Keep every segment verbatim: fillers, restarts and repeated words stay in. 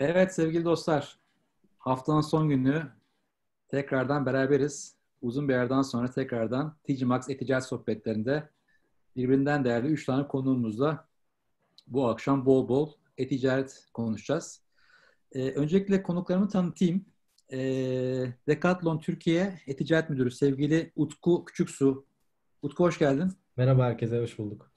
Evet sevgili dostlar, haftanın son günü tekrardan beraberiz. Uzun bir yerden sonra tekrardan Ticimax e-ticaret sohbetlerinde birbirinden değerli üç tane konuğumuzla bu akşam bol bol e-ticaret konuşacağız. Ee, öncelikle konuklarımı tanıtayım. Ee, Decathlon Türkiye e-ticaret müdürü sevgili Utku Küçüksu. Utku hoş geldin. Merhaba herkese, hoş bulduk.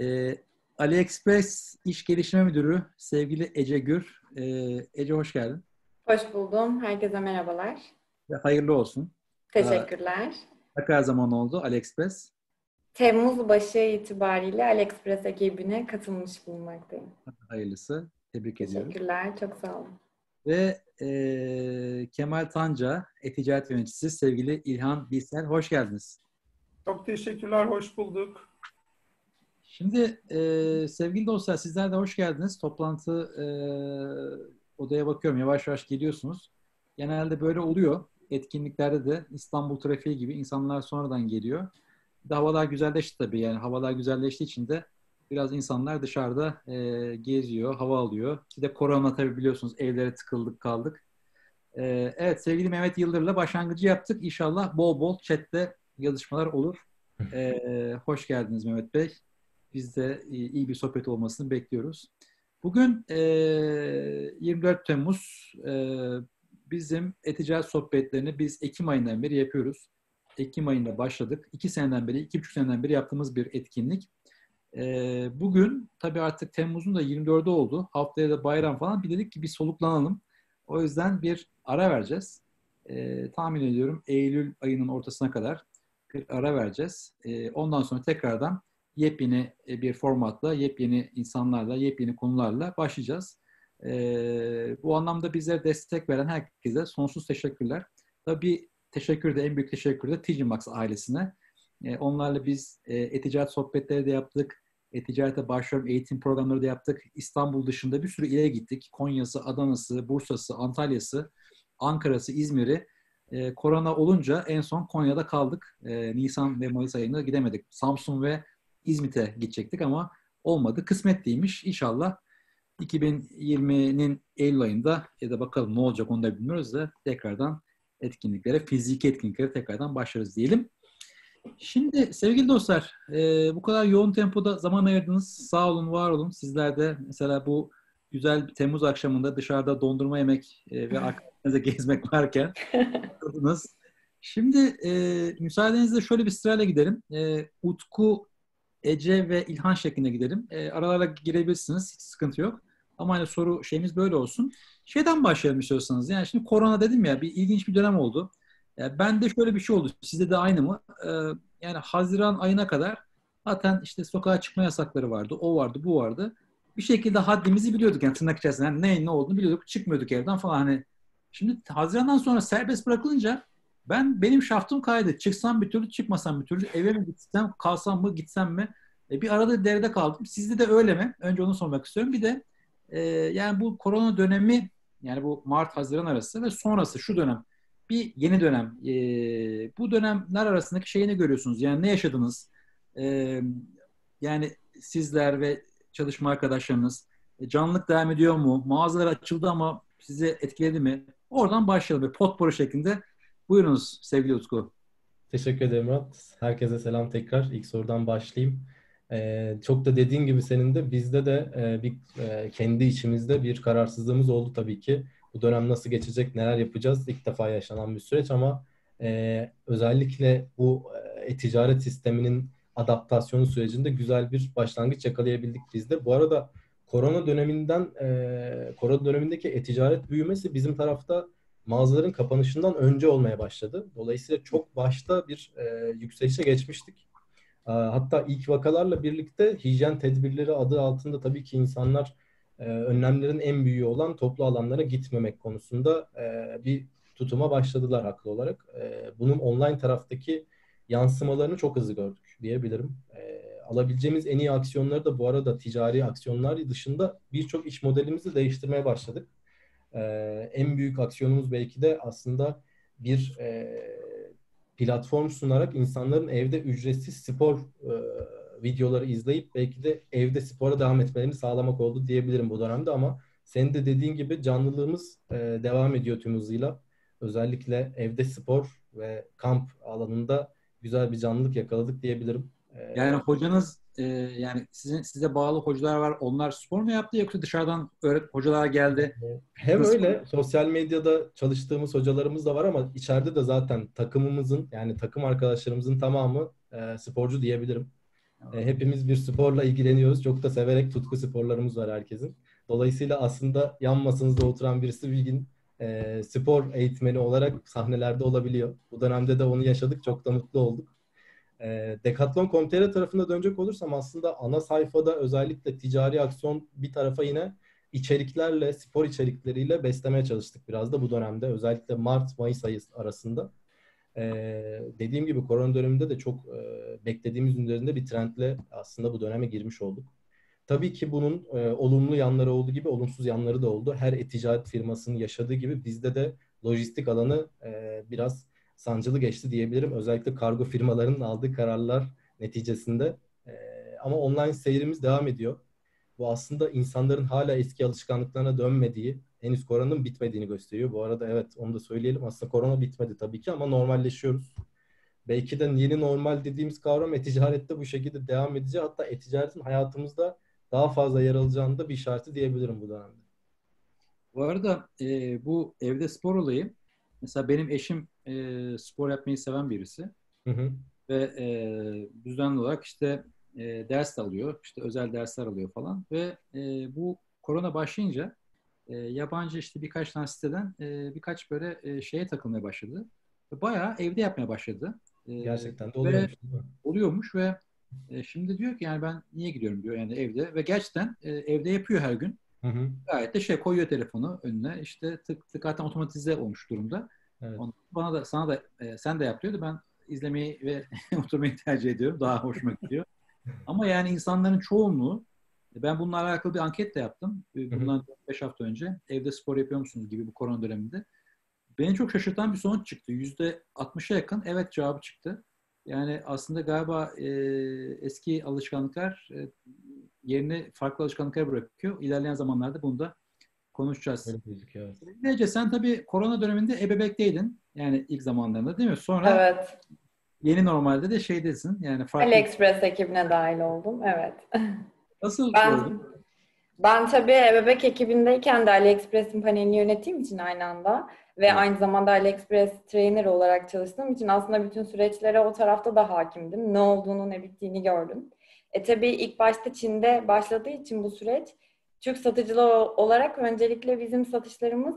Ee, AliExpress İş Geliştirme Müdürü sevgili Ece Gür. Ee, Ece hoş geldin. Hoş buldum. Herkese merhabalar. Ve hayırlı olsun. Teşekkürler. Ne kadar zaman oldu AliExpress? Temmuz başı itibariyle AliExpress ekibine katılmış bulunmaktayım. Hayırlısı. Tebrik ediyorum. Teşekkürler. Çok sağ olun. Ve e, Kemal Tanca, e-ticaret yöneticisi sevgili İlhan Bilsel. Hoş geldiniz. Çok teşekkürler. Hoş bulduk. Şimdi e, sevgili dostlar sizler de hoş geldiniz. Toplantı e, odaya bakıyorum. Yavaş yavaş geliyorsunuz. Genelde böyle oluyor. Etkinliklerde de İstanbul trafiği gibi insanlar sonradan geliyor. Bir de havalar güzelleşti tabii. Yani havalar güzelleştiği için de biraz insanlar dışarıda e, geziyor, hava alıyor. Bir de korona tabii biliyorsunuz evlere tıkıldık kaldık. E, evet sevgili Mehmet Yıldır'la başlangıcı yaptık. İnşallah bol bol chatte yazışmalar olur. E, hoş geldiniz Mehmet Bey. Biz de iyi bir sohbet olmasını bekliyoruz. Bugün e, yirmi dört Temmuz e, bizim e-ticaret sohbetlerini biz Ekim ayından beri yapıyoruz. Ekim ayında başladık. İki seneden beri, iki buçuk seneden beri yaptığımız bir etkinlik. E, bugün tabii artık Temmuz'un da yirmi dördü oldu. Haftaya da bayram falan. Bir dedik ki bir soluklanalım. O yüzden bir ara vereceğiz. E, tahmin ediyorum Eylül ayının ortasına kadar bir ara vereceğiz. E, ondan sonra tekrardan yepyeni bir formatla, yepyeni insanlarla, yepyeni konularla başlayacağız. Ee, bu anlamda bize destek veren herkese sonsuz teşekkürler. Tabii teşekkür de en büyük teşekkür de Ticimax ailesine. Ee, onlarla biz e-ticaret sohbetleri de yaptık. E-ticarete başlıyorum eğitim programları da yaptık. İstanbul dışında bir sürü ile gittik. Konya'sı, Adana'sı, Bursa'sı, Antalya'sı, Ankara'sı, İzmir'i. Ee, korona olunca en son Konya'da kaldık. Ee, Nisan ve Mayıs ayında gidemedik. Samsun ve İzmit'e gidecektik ama olmadı. Kısmetliymiş. İnşallah iki bin yirminin Eylül ayında ya da bakalım ne olacak onu da bilmiyoruz da tekrardan etkinliklere, fiziki etkinliklere tekrardan başlarız diyelim. Şimdi sevgili dostlar e, bu kadar yoğun tempoda zaman ayırdınız. Sağ olun, var olun. Sizler de mesela bu güzel Temmuz akşamında dışarıda dondurma yemek e, ve arkadaşlarınızla gezmek varken şimdi e, müsaadenizle şöyle bir sırayla gidelim. E, Utku, Ece ve İlhan şeklinde gidelim. E, aralara girebilirsiniz. Hiç sıkıntı yok. Ama hani soru şeyimiz böyle olsun. Şeyden başlayalım istiyorsanız. Yani şimdi korona dedim ya, bir ilginç bir dönem oldu. E, ben de şöyle bir şey oldu. Sizde de aynı mı? E, yani Haziran ayına kadar zaten işte sokağa çıkma yasakları vardı. O vardı, bu vardı. Bir şekilde haddimizi biliyorduk. Yani tırnak içerisinde yani ne, ne olduğunu biliyorduk. Çıkmıyorduk evden falan. Hani şimdi Haziran'dan sonra serbest bırakılınca Ben benim şaftım kaydı. Çıksam bir türlü, çıkmasam bir türlü. Eve mi gitsem, kalsam mı, gitsem mi? E, bir arada derede kaldım. Sizde de öyle mi? Önce onu sormak istiyorum. Bir de e, yani bu korona dönemi, yani bu Mart-Haziran arası ve sonrası şu dönem, bir yeni dönem. E, bu dönemler arasındaki şeyi ne görüyorsunuz? Yani ne yaşadınız? E, yani sizler ve çalışma arkadaşlarınız e, canlılık devam ediyor mu? Mağazalar açıldı ama sizi etkiledi mi? Oradan başlayalım. Bir potpourri şeklinde. Buyurunuz sevgili Utku. Teşekkür ederim Murat. Herkese selam tekrar. İlk sorudan başlayayım. Ee, çok da dediğin gibi senin de bizde de e, bir e, kendi içimizde bir kararsızlığımız oldu tabii ki. Bu dönem nasıl geçecek, neler yapacağız? İlk defa yaşanan bir süreç ama e, özellikle bu e-ticaret sisteminin adaptasyonu sürecinde güzel bir başlangıç yakalayabildik bizde. Bu arada korona döneminden, e, korona dönemindeki e-ticaret büyümesi bizim tarafta mağazaların kapanışından önce olmaya başladı. Dolayısıyla çok başta bir e, yükselişe geçmiştik. E, hatta ilk vakalarla birlikte hijyen tedbirleri adı altında tabii ki insanlar e, önlemlerin en büyüğü olan toplu alanlara gitmemek konusunda e, bir tutuma başladılar haklı olarak. E, bunun online taraftaki yansımalarını çok hızlı gördük diyebilirim. E, alabileceğimiz en iyi aksiyonları da bu arada ticari aksiyonlar dışında birçok iş modelimizi değiştirmeye başladık. Ee, en büyük aksiyonumuz belki de aslında bir e, platform sunarak insanların evde ücretsiz spor e, videoları izleyip belki de evde spora devam etmelerini sağlamak oldu diyebilirim bu dönemde ama Senin de dediğin gibi canlılığımız e, devam ediyor tüm hızıyla. Özellikle evde spor ve kamp alanında güzel bir canlılık yakaladık diyebilirim. E, yani hocanız e, yani sizin size bağlı hocalar var. Onlar spor mu yaptı yoksa dışarıdan öğret hocalar geldi? E, hem Nasıl? Öyle sosyal medyada çalıştığımız hocalarımız da var ama içeride de zaten takımımızın yani takım arkadaşlarımızın tamamı e, sporcu diyebilirim. E, hepimiz bir sporla ilgileniyoruz. Çok da severek tutku sporlarımız var herkesin. Dolayısıyla aslında yan masanızda oturan birisi bir gün e, spor eğitmeni olarak sahnelerde olabiliyor. Bu dönemde de onu yaşadık. Çok da mutlu olduk. E, Decathlon nokta com nokta tr tarafına dönecek olursam aslında ana sayfada özellikle ticari aksiyon bir tarafa yine içeriklerle, spor içerikleriyle beslemeye çalıştık biraz da bu dönemde. Özellikle Mart Mayıs ayı arasında. E, dediğim gibi korona döneminde de çok e, beklediğimiz üzerinde bir trendle aslında bu döneme girmiş olduk. Tabii ki bunun e, olumlu yanları olduğu gibi olumsuz yanları da oldu. Her e-ticaret firmasının yaşadığı gibi bizde de lojistik alanı e, biraz sancılı geçti diyebilirim. Özellikle kargo firmalarının aldığı kararlar neticesinde. E, ama online seyrimiz devam ediyor. Bu aslında insanların hala eski alışkanlıklarına dönmediği, henüz koronanın bitmediğini gösteriyor. Bu arada evet onu da söyleyelim. Aslında korona bitmedi tabii ki ama normalleşiyoruz. Belki de yeni normal dediğimiz kavram e-ticarette bu şekilde devam edeceği. Hatta e-ticaretin hayatımızda daha fazla yer alacağını da bir işareti diyebilirim bu dönemde. Bu arada e, bu evde spor olayı, mesela benim eşim e, spor yapmayı seven birisi. Hı hı. Ve e, düzenli olarak işte e, ders alıyor, işte özel dersler alıyor falan. Ve e, bu korona başlayınca e, yabancı işte birkaç tane siteden e, birkaç böyle e, şeye takılmaya başladı. Ve bayağı evde yapmaya başladı. E, Gerçekten de oluyormuş. Oluyormuş ve şimdi diyor ki yani ben niye gidiyorum diyor yani evde ve gerçekten e, evde yapıyor her gün. Hı hı. Gayet de şey koyuyor telefonu önüne işte tık tık zaten otomatize olmuş durumda. Evet. Onu, bana da sana da e, sen de yap diyordu ben izlemeyi ve oturmayı tercih ediyorum daha hoşuma gidiyor. Ama yani insanların çoğunluğu ben bununla alakalı bir anket de yaptım. Bundan beş hafta önce evde spor yapıyor musunuz gibi bu korona döneminde. Beni çok şaşırtan bir sonuç çıktı. yüzde altmışa yakın evet cevabı çıktı. Yani aslında galiba e, eski alışkanlıklar e, yerini farklı alışkanlıklara bırakıyor. İlerleyen zamanlarda bunu da konuşacağız. Evet, Ece sen tabii korona döneminde ebebekteydin. Yani ilk zamanlarında değil mi? Sonra evet. Yeni normalde de şeydesin. Yani farklı... AliExpress ekibine dahil oldum. Evet. Nasıl ben, oldun? Ben tabii ebebek ekibindeyken de AliExpress'in panelini yönettiğim için aynı anda... Ve evet. Aynı zamanda AliExpress trainer olarak çalıştığım için aslında bütün süreçlere o tarafta da hakimdim. Ne olduğunu, ne bittiğini gördüm. E tabii ilk başta Çin'de başladığı için bu süreç Türk satıcılar olarak öncelikle bizim satışlarımız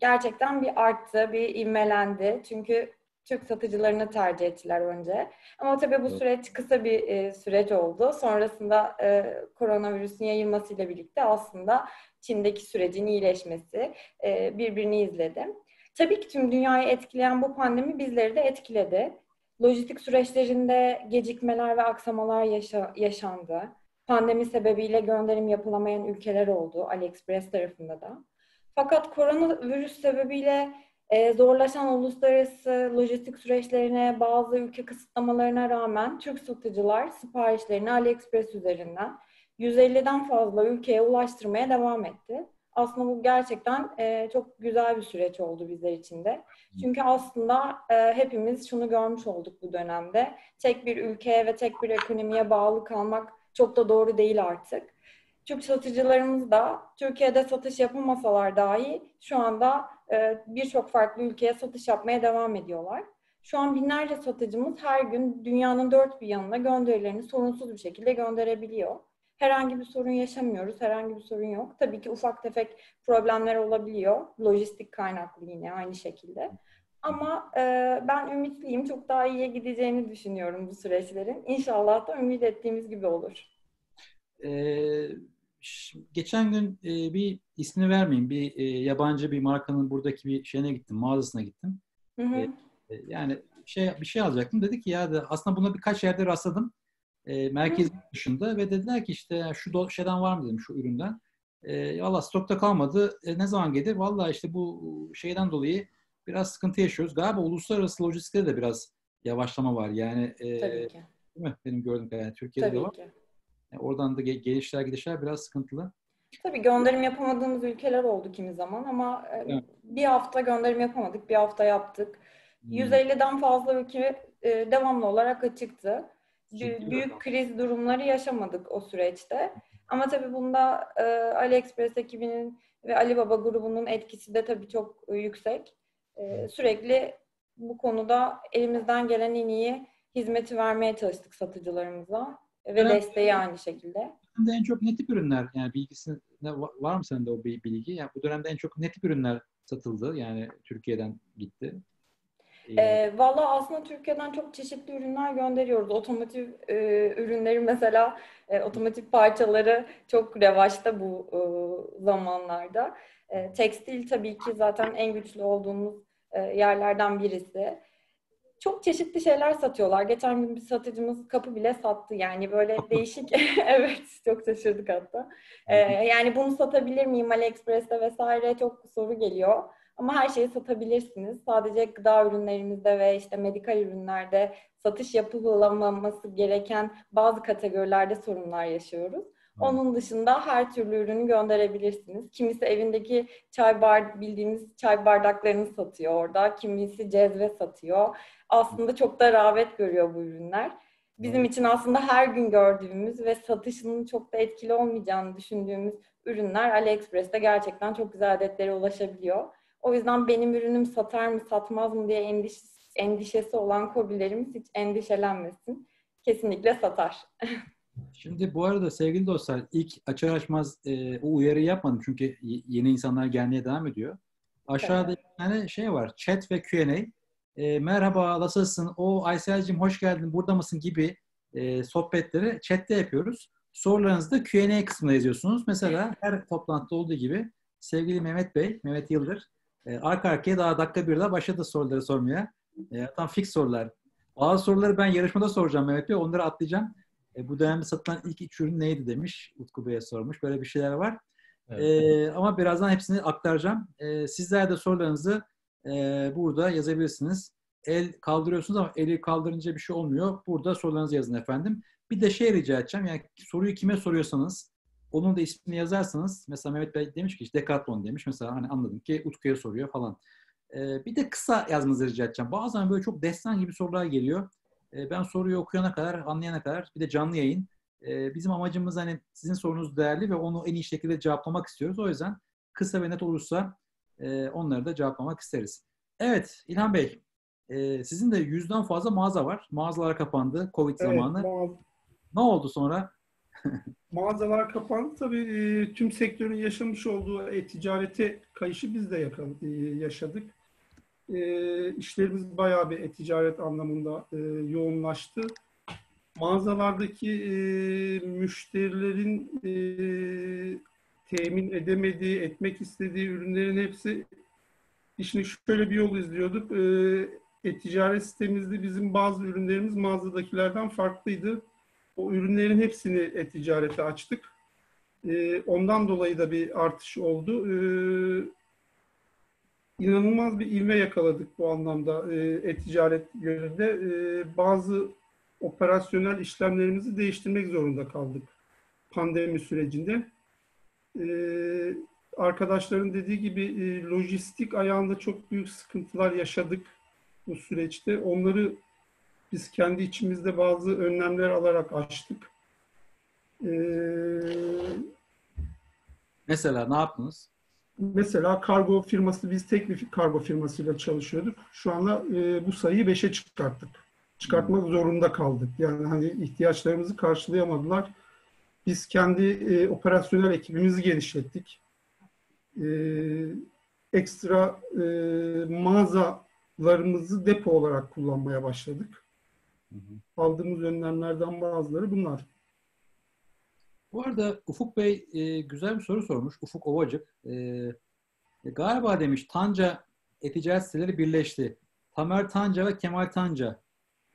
gerçekten bir arttı, bir ivmelendi. Çünkü Türk satıcılarını tercih ettiler önce. Ama tabii bu evet. süreç kısa bir e, süreç oldu. Sonrasında e, koronavirüsün yayılmasıyla birlikte aslında Çin'deki sürecin iyileşmesi e, birbirini izledim. Tabii ki tüm dünyayı etkileyen bu pandemi bizleri de etkiledi. Lojistik süreçlerinde gecikmeler ve aksamalar yaşa- yaşandı. Pandemi sebebiyle gönderim yapılamayan ülkeler oldu AliExpress tarafında da. Fakat koronavirüs sebebiyle e, zorlaşan uluslararası lojistik süreçlerine bazı ülke kısıtlamalarına rağmen Türk satıcılar siparişlerini AliExpress üzerinden yüz elliden fazla ülkeye ulaştırmaya devam etti. Aslında bu gerçekten e, çok güzel bir süreç oldu bizler için de. Çünkü aslında e, hepimiz şunu görmüş olduk bu dönemde. Tek bir ülkeye ve tek bir ekonomiye bağlı kalmak çok da doğru değil artık. Türk satıcılarımız da Türkiye'de satış yapamasalar dahi şu anda e, birçok farklı ülkeye satış yapmaya devam ediyorlar. Şu an binlerce satıcımız her gün dünyanın dört bir yanına gönderilerini sorunsuz bir şekilde gönderebiliyor. Herhangi bir sorun yaşamıyoruz, herhangi bir sorun yok. Tabii ki ufak tefek problemler olabiliyor. Lojistik kaynaklı yine aynı şekilde. Ama e, ben ümitliyim, çok daha iyiye gideceğini düşünüyorum bu süreçlerin. İnşallah da ümit ettiğimiz gibi olur. Ee, geçen gün e, bir ismini vermeyeyim, bir e, yabancı bir markanın buradaki bir şeyine gittim, mağazasına gittim. Hı hı. E, yani şey bir şey alacaktım. Dedi ki ya da aslında buna birkaç yerde rastladım. E, merkez dışında ve dediler ki işte yani şu şeyden var mı dedim şu üründen. E, Valla stokta kalmadı. E, ne zaman gelir? Valla işte bu şeyden dolayı biraz sıkıntı yaşıyoruz. Galiba uluslararası lojistikte de biraz yavaşlama var. Yani e, tabii ki. Değil mi? Benim gördüğüm kadarıyla yani Türkiye'de tabii de var. Yani oradan da gelişler gidişler biraz sıkıntılı. Tabii gönderim yapamadığımız ülkeler oldu kimi zaman ama evet. bir hafta gönderim yapamadık, bir hafta yaptık. Hmm. yüz elliden fazla ülke devamlı olarak açıktı. Ciddi Büyük mi? kriz durumları yaşamadık o süreçte. Ama tabii bunda AliExpress ekibinin ve Alibaba grubunun etkisi de tabii çok yüksek. Sürekli bu konuda elimizden gelen en iyi hizmeti vermeye çalıştık satıcılarımıza ve ben desteği ben... aynı şekilde. Dönemde en çok ne tip ürünler, yani bilgisine var mı sende o bilgi? Yani bu dönemde en çok ne tip ürünler satıldı? Yani Türkiye'den gitti. Ee, e, Valla aslında Türkiye'den çok çeşitli ürünler gönderiyoruz. Otomotiv e, ürünleri mesela, e, otomotiv parçaları çok revaçta bu e, zamanlarda. E, tekstil tabii ki zaten en güçlü olduğumuz e, yerlerden birisi. Çok çeşitli şeyler satıyorlar. Geçen gün bir satıcımız kapı bile sattı. Yani böyle değişik. Evet, çok şaşırdık hatta. Ee, yani bunu satabilir miyim AliExpress'te vesaire çok soru geliyor. Ama her şeyi satabilirsiniz. Sadece gıda ürünlerimizde ve işte medikal ürünlerde satış yapılamaması gereken bazı kategorilerde sorunlar yaşıyoruz. Onun dışında her türlü ürünü gönderebilirsiniz. Kimisi evindeki çay bardağı, bildiğiniz çay bardaklarını satıyor orada. Kimisi cezve satıyor. Aslında çok da rağbet görüyor bu ürünler. Bizim için aslında her gün gördüğümüz ve satışının çok da etkili olmayacağını düşündüğümüz ürünler AliExpress'te gerçekten çok güzel adetlere ulaşabiliyor. O yüzden benim ürünüm satar mı satmaz mı diye endişesi, endişesi olan kobilerimiz hiç endişelenmesin. Kesinlikle satar. Şimdi bu arada sevgili dostlar, ilk açar açmaz e, o uyarıyı yapmadım çünkü yeni insanlar gelmeye devam ediyor. Aşağıda evet. bir tane şey var, chat ve Q and A. E, merhaba, nasılsın? O Aysel'cim hoş geldin, burada mısın gibi e, sohbetleri chatte yapıyoruz. Sorularınızı da Q and A kısmına yazıyorsunuz. Mesela her toplantıda olduğu gibi sevgili Mehmet Bey, Mehmet Yıldır e, arka arkaya daha dakika bir daha başladı soruları sormaya. E, tam fix sorular. Bazı soruları ben yarışmada soracağım Mehmet Bey, onları atlayacağım. E, bu dönemde satılan ilk üç ürün neydi demiş. Utku Bey'e sormuş. Böyle bir şeyler var. Evet. E, ama birazdan hepsini aktaracağım. E, sizler de sorularınızı e, burada yazabilirsiniz. El kaldırıyorsunuz ama eli kaldırınca bir şey olmuyor. Burada sorularınızı yazın efendim. Bir de şey rica edeceğim. Yani soruyu kime soruyorsanız onun da ismini yazarsanız. Mesela Mehmet Bey demiş ki işte Decathlon demiş. Mesela hani anladım ki Utku'ya soruyor falan. E, bir de kısa yazmanızı rica edeceğim. Bazen böyle çok destan gibi sorular geliyor. Ben soruyu okuyana kadar, anlayana kadar, bir de canlı yayın. Bizim amacımız hani sizin sorunuz değerli ve onu en iyi şekilde cevaplamak istiyoruz. O yüzden kısa ve net olursa onları da cevaplamak isteriz. Evet İlhan Bey, sizin de yüzden fazla mağaza var. Mağazalar kapandı Covid evet, zamanı. Mağaza. Ne oldu sonra? Mağazalar kapandı. Tabii tüm sektörün yaşamış olduğu e-ticarete kayışı biz de yaşadık. E, işlerimiz bayağı bir e-ticaret anlamında e, yoğunlaştı. Mağazalardaki e, müşterilerin e, temin edemediği, etmek istediği ürünlerin hepsi işini şöyle bir yol izliyorduk. E-ticaret sitemizde bizim bazı ürünlerimiz mağazadakilerden farklıydı. O ürünlerin hepsini e-ticarete açtık. E, ondan dolayı da bir artış oldu. E, İnanılmaz bir ivme yakaladık bu anlamda e-ticaret yönünde. E, bazı operasyonel işlemlerimizi değiştirmek zorunda kaldık pandemi sürecinde. E, arkadaşların dediği gibi e, lojistik ayağında çok büyük sıkıntılar yaşadık bu süreçte. Onları biz kendi içimizde bazı önlemler alarak aştık. E, Mesela ne yaptınız? Mesela kargo firması, biz tek bir kargo firmasıyla çalışıyorduk. Şu anda e, bu sayıyı beşe çıkarttık. Çıkartmak zorunda kaldık. Yani hani ihtiyaçlarımızı karşılayamadılar. Biz kendi e, operasyonel ekibimizi genişlettik. E, ekstra e, mağazalarımızı depo olarak kullanmaya başladık. Hı hı. Aldığımız önlemlerden bazıları bunlar. Bu arada Ufuk Bey e, güzel bir soru sormuş. Ufuk Ovacık. E, e, galiba demiş Tanca e-ticaret siteleri birleşti. Tamer Tanca ve Kemal Tanca.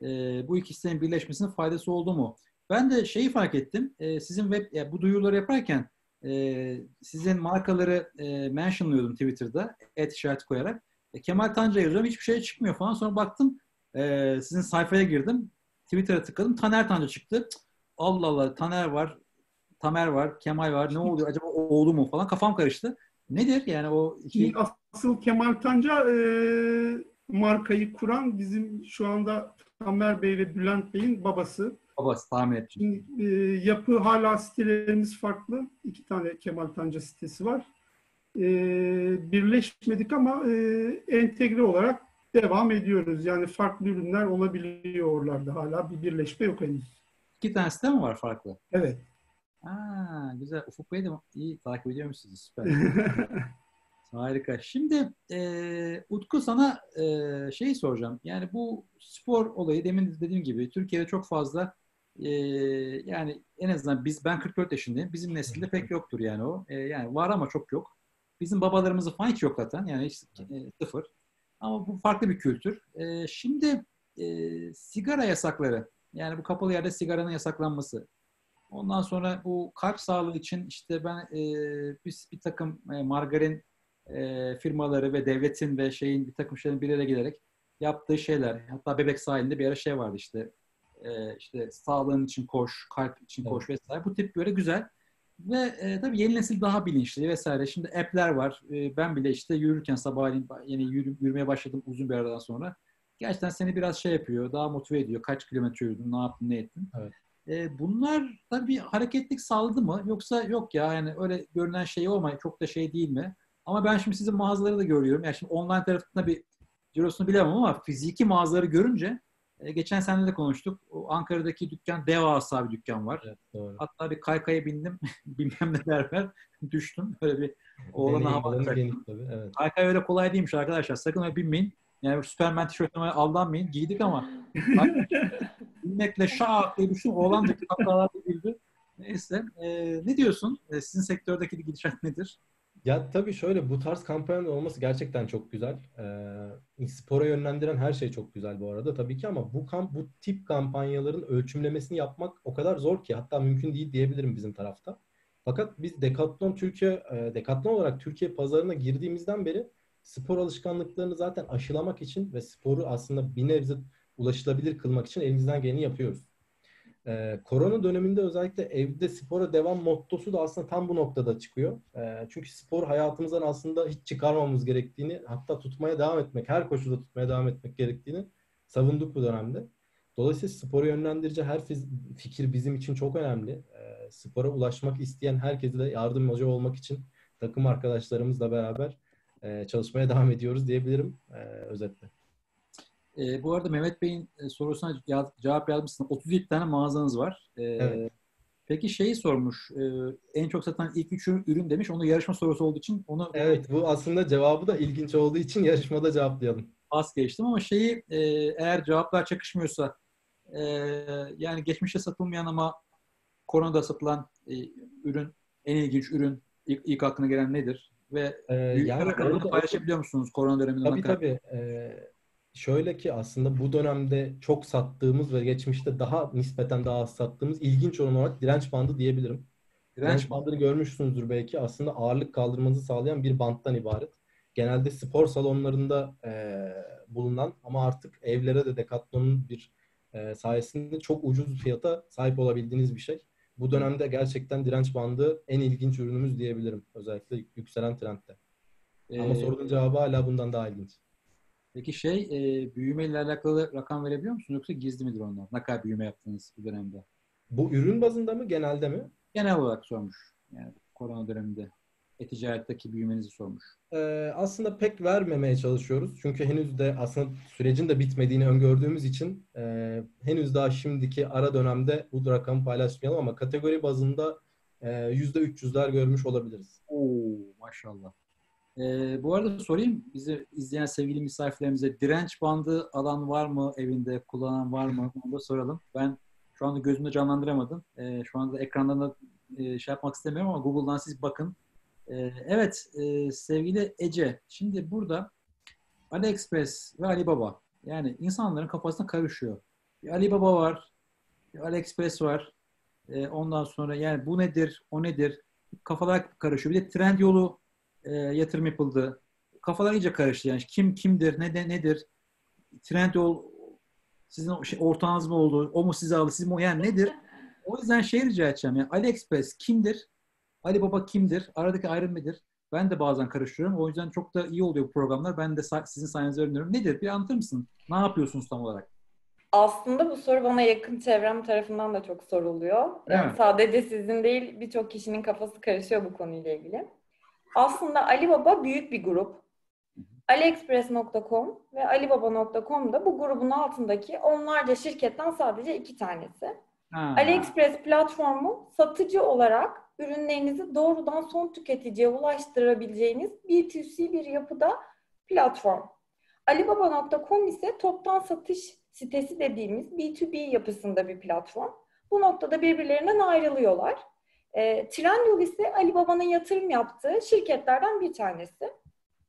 E, bu iki sitenin birleşmesinin faydası oldu mu? Ben de şeyi fark ettim. E, sizin web yani bu duyuruları yaparken e, sizin markaları e, mentionlıyordum Twitter'da. E-ticaret koyarak. E, Kemal Tanca yazıyorum. Hiçbir şey çıkmıyor falan. Sonra baktım. E, sizin sayfaya girdim. Twitter'a tıkladım. Taner Tanca çıktı. Allah Allah Taner var. Tamer var, Kemal var. Ne oluyor? Acaba oğlu mu falan? Kafam karıştı. Nedir yani o iki... Asıl Kemal Tanca e, markayı kuran bizim şu anda Tamer Bey ve Bülent Bey'in babası. Babası tahmin ettim. E, yapı hala sitelerimiz farklı. İki tane Kemal Tanca sitesi var. E, birleşmedik ama e, entegre olarak devam ediyoruz. Yani farklı ürünler olabiliyor oralarda hala. Bir birleşme yok henüz. İki tane site mi var farklı? Evet. Aa, güzel. Ufuk Bey de iyi takip ediyormuşsunuz. Süper. Harika. Şimdi e, Utku sana e, şeyi soracağım. Yani bu spor olayı demin dediğim gibi Türkiye'de çok fazla e, yani en azından biz ben kırk dört yaşındayım. Bizim nesilde pek yoktur yani o. E, yani var ama çok yok. Bizim babalarımızın falan hiç yok zaten. Yani hiç e, sıfır. Ama bu farklı bir kültür. E, şimdi e, sigara yasakları yani bu kapalı yerde sigaranın yasaklanması. Ondan sonra bu kalp sağlığı için işte ben e, biz bir takım e, margarin e, firmaları ve devletin ve şeyin bir takım şeylerin bir yere gelerek yaptığı şeyler. Hatta Bebek sahilinde bir ara şey vardı işte e, işte sağlığın için koş, kalp için koş evet. vesaire. Bu tip böyle güzel ve e, tabii yeni nesil daha bilinçli vesaire. Şimdi app'ler var. E, ben bile işte yürürken sabahleyin yeni yürü, yürümeye başladım uzun bir aradan sonra. Gerçekten seni biraz şey yapıyor, daha motive ediyor. Kaç kilometre yürüdün, ne yaptın, ne ettin. Evet. Bunlar tabii bir hareketlik sağladı mı? Yoksa yok ya yani öyle görünen şey olmayı çok da şey değil mi? Ama ben şimdi sizin mağazaları da görüyorum. Yani şimdi online tarafında bir cirosunu bilemem ama fiziki mağazaları görünce geçen sene de konuştuk. O Ankara'daki dükkan devasa bir dükkan var. Evet, doğru. Hatta bir kaykaya bindim. Bilmem neler var. Düştüm. Böyle bir oğlana havalı. Evet. Kaykay öyle kolay değilmiş arkadaşlar. Sakın öyle binmeyin. Yani Superman tişörtüne aldanmayın. Giydik ama bilmekle şak diye düşün. Oğlan da kitaplar da bildi. Neyse. E, ne diyorsun? E, sizin sektördeki gidişat nedir? Ya tabii şöyle bu tarz kampanyaların olması gerçekten çok güzel. E, spora yönlendiren her şey çok güzel bu arada tabii ki ama bu kamp, bu tip kampanyaların ölçümlemesini yapmak o kadar zor ki hatta mümkün değil diyebilirim bizim tarafta. Fakat biz Decathlon Türkiye e, Decathlon olarak Türkiye pazarına girdiğimizden beri spor alışkanlıklarını zaten aşılamak için ve sporu aslında bir nebze ulaşılabilir kılmak için elimizden geleni yapıyoruz. Ee, korona döneminde özellikle evde spora devam mottosu da aslında tam bu noktada çıkıyor. Ee, çünkü spor hayatımızdan aslında hiç çıkarmamamız gerektiğini, hatta tutmaya devam etmek, her koşulda tutmaya devam etmek gerektiğini savunduk bu dönemde. Dolayısıyla sporu yönlendirici her fikir bizim için çok önemli. Ee, spora ulaşmak isteyen herkese de yardımcı olmak için takım arkadaşlarımızla beraber Ee, çalışmaya devam ediyoruz diyebilirim ee, özetle. Ee, bu arada Mehmet Bey'in sorusuna ya, cevap yazmışsınız. otuz yedi tane mağazanız var. Ee, evet. Peki şeyi sormuş. E, en çok satan ilk üç ürün demiş. Onu yarışma sorusu olduğu için onu... Evet bu aslında cevabı da ilginç olduğu için yarışmada cevaplayalım. Az geçtim ama şeyi e, eğer cevaplar çakışmıyorsa e, yani geçmişte satılmayan ama koronada satılan e, ürün, en ilginç ürün ilk, ilk aklına gelen nedir? Ve ee, yani orada paylaşabiliyor musunuz korona döneminden? Tabii tabii. Ee, şöyle ki aslında bu dönemde çok sattığımız ve geçmişte daha nispeten daha az sattığımız ilginç olan olarak direnç bandı diyebilirim. Direnç, direnç bandını görmüşsünüzdür belki. Aslında ağırlık kaldırmanızı sağlayan bir banttan ibaret. Genelde spor salonlarında e, bulunan ama artık evlere de Decathlon'un bir e, sayesinde çok ucuz fiyata sahip olabildiğiniz bir şey. Bu dönemde gerçekten direnç bandı en ilginç ürünümüz diyebilirim. Özellikle yükselen trendde. Ee, Ama sorunun cevabı hala bundan daha ilginç. Peki şey, e, büyümeyle alakalı rakam verebiliyor musunuz? Yoksa gizli midir onlar? Ne kadar büyüme yaptınız bu dönemde? Bu ürün bazında mı? Genelde mi? Genel olarak sormuş. Yani korona döneminde e-ticaretteki büyümenizi sormuş. Ee, aslında pek vermemeye çalışıyoruz. Çünkü henüz de aslında sürecin de bitmediğini öngördüğümüz için e, henüz daha şimdiki ara dönemde bu rakamı paylaşmayalım ama kategori bazında e, yüzde üç yüzler görmüş olabiliriz. Oo, maşallah. Ee, bu arada sorayım. Bizi izleyen sevgili misafirlerimize direnç bandı alan var mı? Evinde kullanan var mı? Onu da soralım. Ben şu anda gözümde canlandıramadım. Ee, şu anda ekrandan da e, şey yapmak istemiyorum ama Google'dan siz bakın. Evet sevgili Ece, şimdi burada AliExpress ve Alibaba yani insanların kafasına karışıyor. Bir Alibaba var, bir AliExpress var. Ondan sonra yani bu nedir, o nedir? Kafalar karışıyor. Bir de Trendyol'u yatırım yapıldı. Kafalar iyice karıştı yani kim kimdir, ne de nedir? Trendyol sizin ortağınız mı oldu? O mu sizi aldı, siz mi o? Yani nedir? O yüzden şey rica edeceğim. Yani AliExpress kimdir? Alibaba kimdir? Aradaki ayrım nedir? Ben de bazen karıştırıyorum. O yüzden çok da iyi oluyor bu programlar. Ben de sizin sayenizde öğreniyorum. Nedir? Bir anlatır mısın? Ne yapıyorsunuz tam olarak? Aslında bu soru bana yakın çevrem tarafından da çok soruluyor. Yani sadece sizin değil, birçok kişinin kafası karışıyor bu konuyla ilgili. Aslında Alibaba büyük bir grup. AliExpress nokta com ve Alibaba nokta com da bu grubun altındaki onlarca şirketten sadece iki tanesi. Ha. AliExpress platformu satıcı olarak ürünlerinizi doğrudan son tüketiciye ulaştırabileceğiniz B iki C bir yapıda platform. Alibaba nokta com ise toptan satış sitesi dediğimiz B iki B yapısında bir platform. Bu noktada birbirlerinden ayrılıyorlar. E, Trendyol ise Alibaba'nın yatırım yaptığı şirketlerden bir tanesi.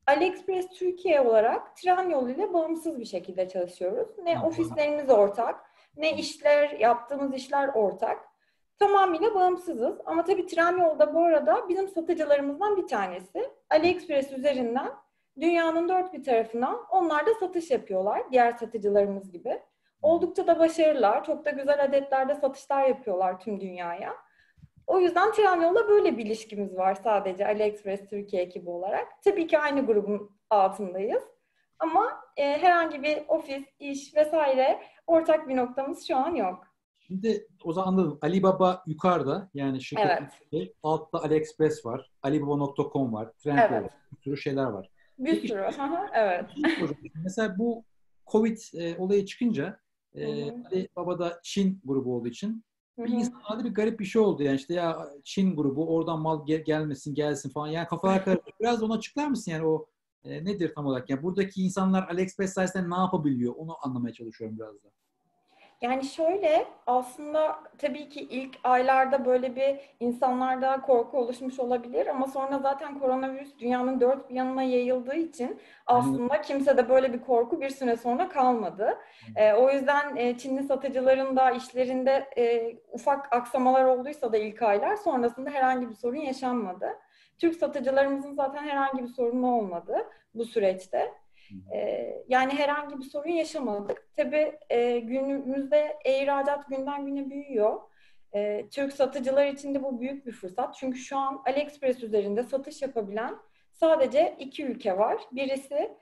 AliExpress Türkiye olarak Trendyol ile bağımsız bir şekilde çalışıyoruz. Ne Aha. ofislerimiz ortak, ne işler, yaptığımız işler ortak. Tamamıyla bağımsızız. Ama tabii Trendyol da bu arada bizim satıcılarımızdan bir tanesi. AliExpress üzerinden dünyanın dört bir tarafına onlar da satış yapıyorlar. Diğer satıcılarımız gibi. Oldukça da başarılılar. Çok da güzel adetlerde satışlar yapıyorlar tüm dünyaya. O yüzden Trendyol'la böyle bir ilişkimiz var sadece AliExpress Türkiye ekibi olarak. Tabii ki aynı grubun altındayız. Ama e, herhangi bir ofis, iş vesaire ortak bir noktamız şu an yok. Şimdi o zaman anladım. Alibaba yukarıda, yani şirket evet. altta AliExpress var, Alibaba nokta com var, Trendyol evet. var, bir sürü şeyler var. Bir Peki, sürü, işte, evet. Mesela bu Covid e, olayı çıkınca, e, Alibaba'da Çin grubu olduğu için bir insanlarda bir garip bir şey oldu. Yani işte ya Çin grubu, oradan mal gel- gelmesin, gelsin falan. Yani kafalar karıştı. Biraz onu açıklar mısın? Yani o e, nedir tam olarak? Yani buradaki insanlar AliExpress sayesinde ne yapabiliyor? Onu anlamaya çalışıyorum biraz da. Yani şöyle, aslında tabii ki ilk aylarda böyle bir insanlarda korku oluşmuş olabilir ama sonra zaten koronavirüs dünyanın dört bir yanına yayıldığı için aslında kimsede böyle bir korku bir süre sonra kalmadı. E, o yüzden e, Çinli satıcıların da işlerinde e, ufak aksamalar olduysa da ilk aylar sonrasında herhangi bir sorun yaşanmadı. Türk satıcılarımızın zaten herhangi bir sorunu olmadı bu süreçte. Ee, yani herhangi bir sorun yaşamadık. Tabii e, günümüzde ihracat günden güne büyüyor. E, Türk satıcılar için de bu büyük bir fırsat. Çünkü şu an AliExpress üzerinde satış yapabilen sadece iki ülke var. Birisi,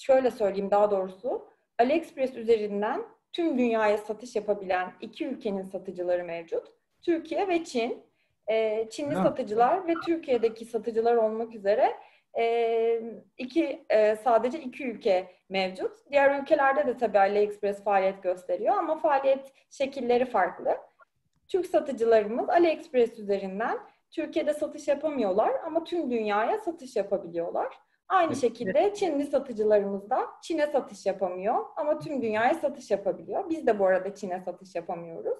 şöyle söyleyeyim daha doğrusu, AliExpress üzerinden tüm dünyaya satış yapabilen iki ülkenin satıcıları mevcut. Türkiye ve Çin. E, Çinli ha. satıcılar ve Türkiye'deki satıcılar olmak üzere E, iki e, sadece iki ülke mevcut. Diğer ülkelerde de tabii AliExpress faaliyet gösteriyor ama faaliyet şekilleri farklı. Türk satıcılarımız AliExpress üzerinden Türkiye'de satış yapamıyorlar ama tüm dünyaya satış yapabiliyorlar. Aynı şekilde Çinli satıcılarımız da Çin'e satış yapamıyor ama tüm dünyaya satış yapabiliyor. Biz de bu arada Çin'e satış yapamıyoruz.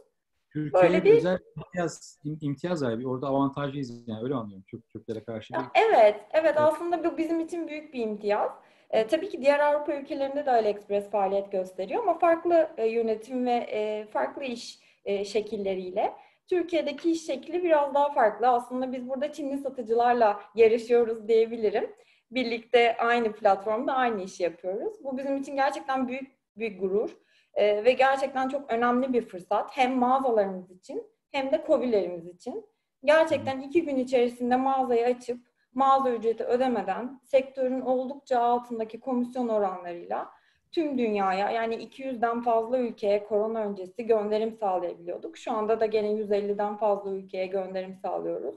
Türkiye'ye bir... özel imtiyaz, imtiyaz abi. Orada avantajlıyız yani, öyle anlıyorum. Türk, Türklere karşı. Ya, evet, evet, evet. Aslında bu bizim için büyük bir imtiyaz. Ee, tabii ki diğer Avrupa ülkelerinde de AliExpress faaliyet gösteriyor ama farklı e, yönetim ve e, farklı iş e, şekilleriyle. Türkiye'deki iş şekli biraz daha farklı. Aslında biz burada Çinli satıcılarla yarışıyoruz diyebilirim. Birlikte aynı platformda aynı işi yapıyoruz. Bu bizim için gerçekten büyük bir gurur. Ee, ve gerçekten çok önemli bir fırsat. Hem mağazalarımız için hem de KOBİ'lerimiz için. Gerçekten iki gün içerisinde mağazayı açıp mağaza ücreti ödemeden sektörün oldukça altındaki komisyon oranlarıyla tüm dünyaya, yani iki yüzden fazla ülkeye korona öncesi gönderim sağlayabiliyorduk. Şu anda da gene yüz elliden fazla ülkeye gönderim sağlıyoruz.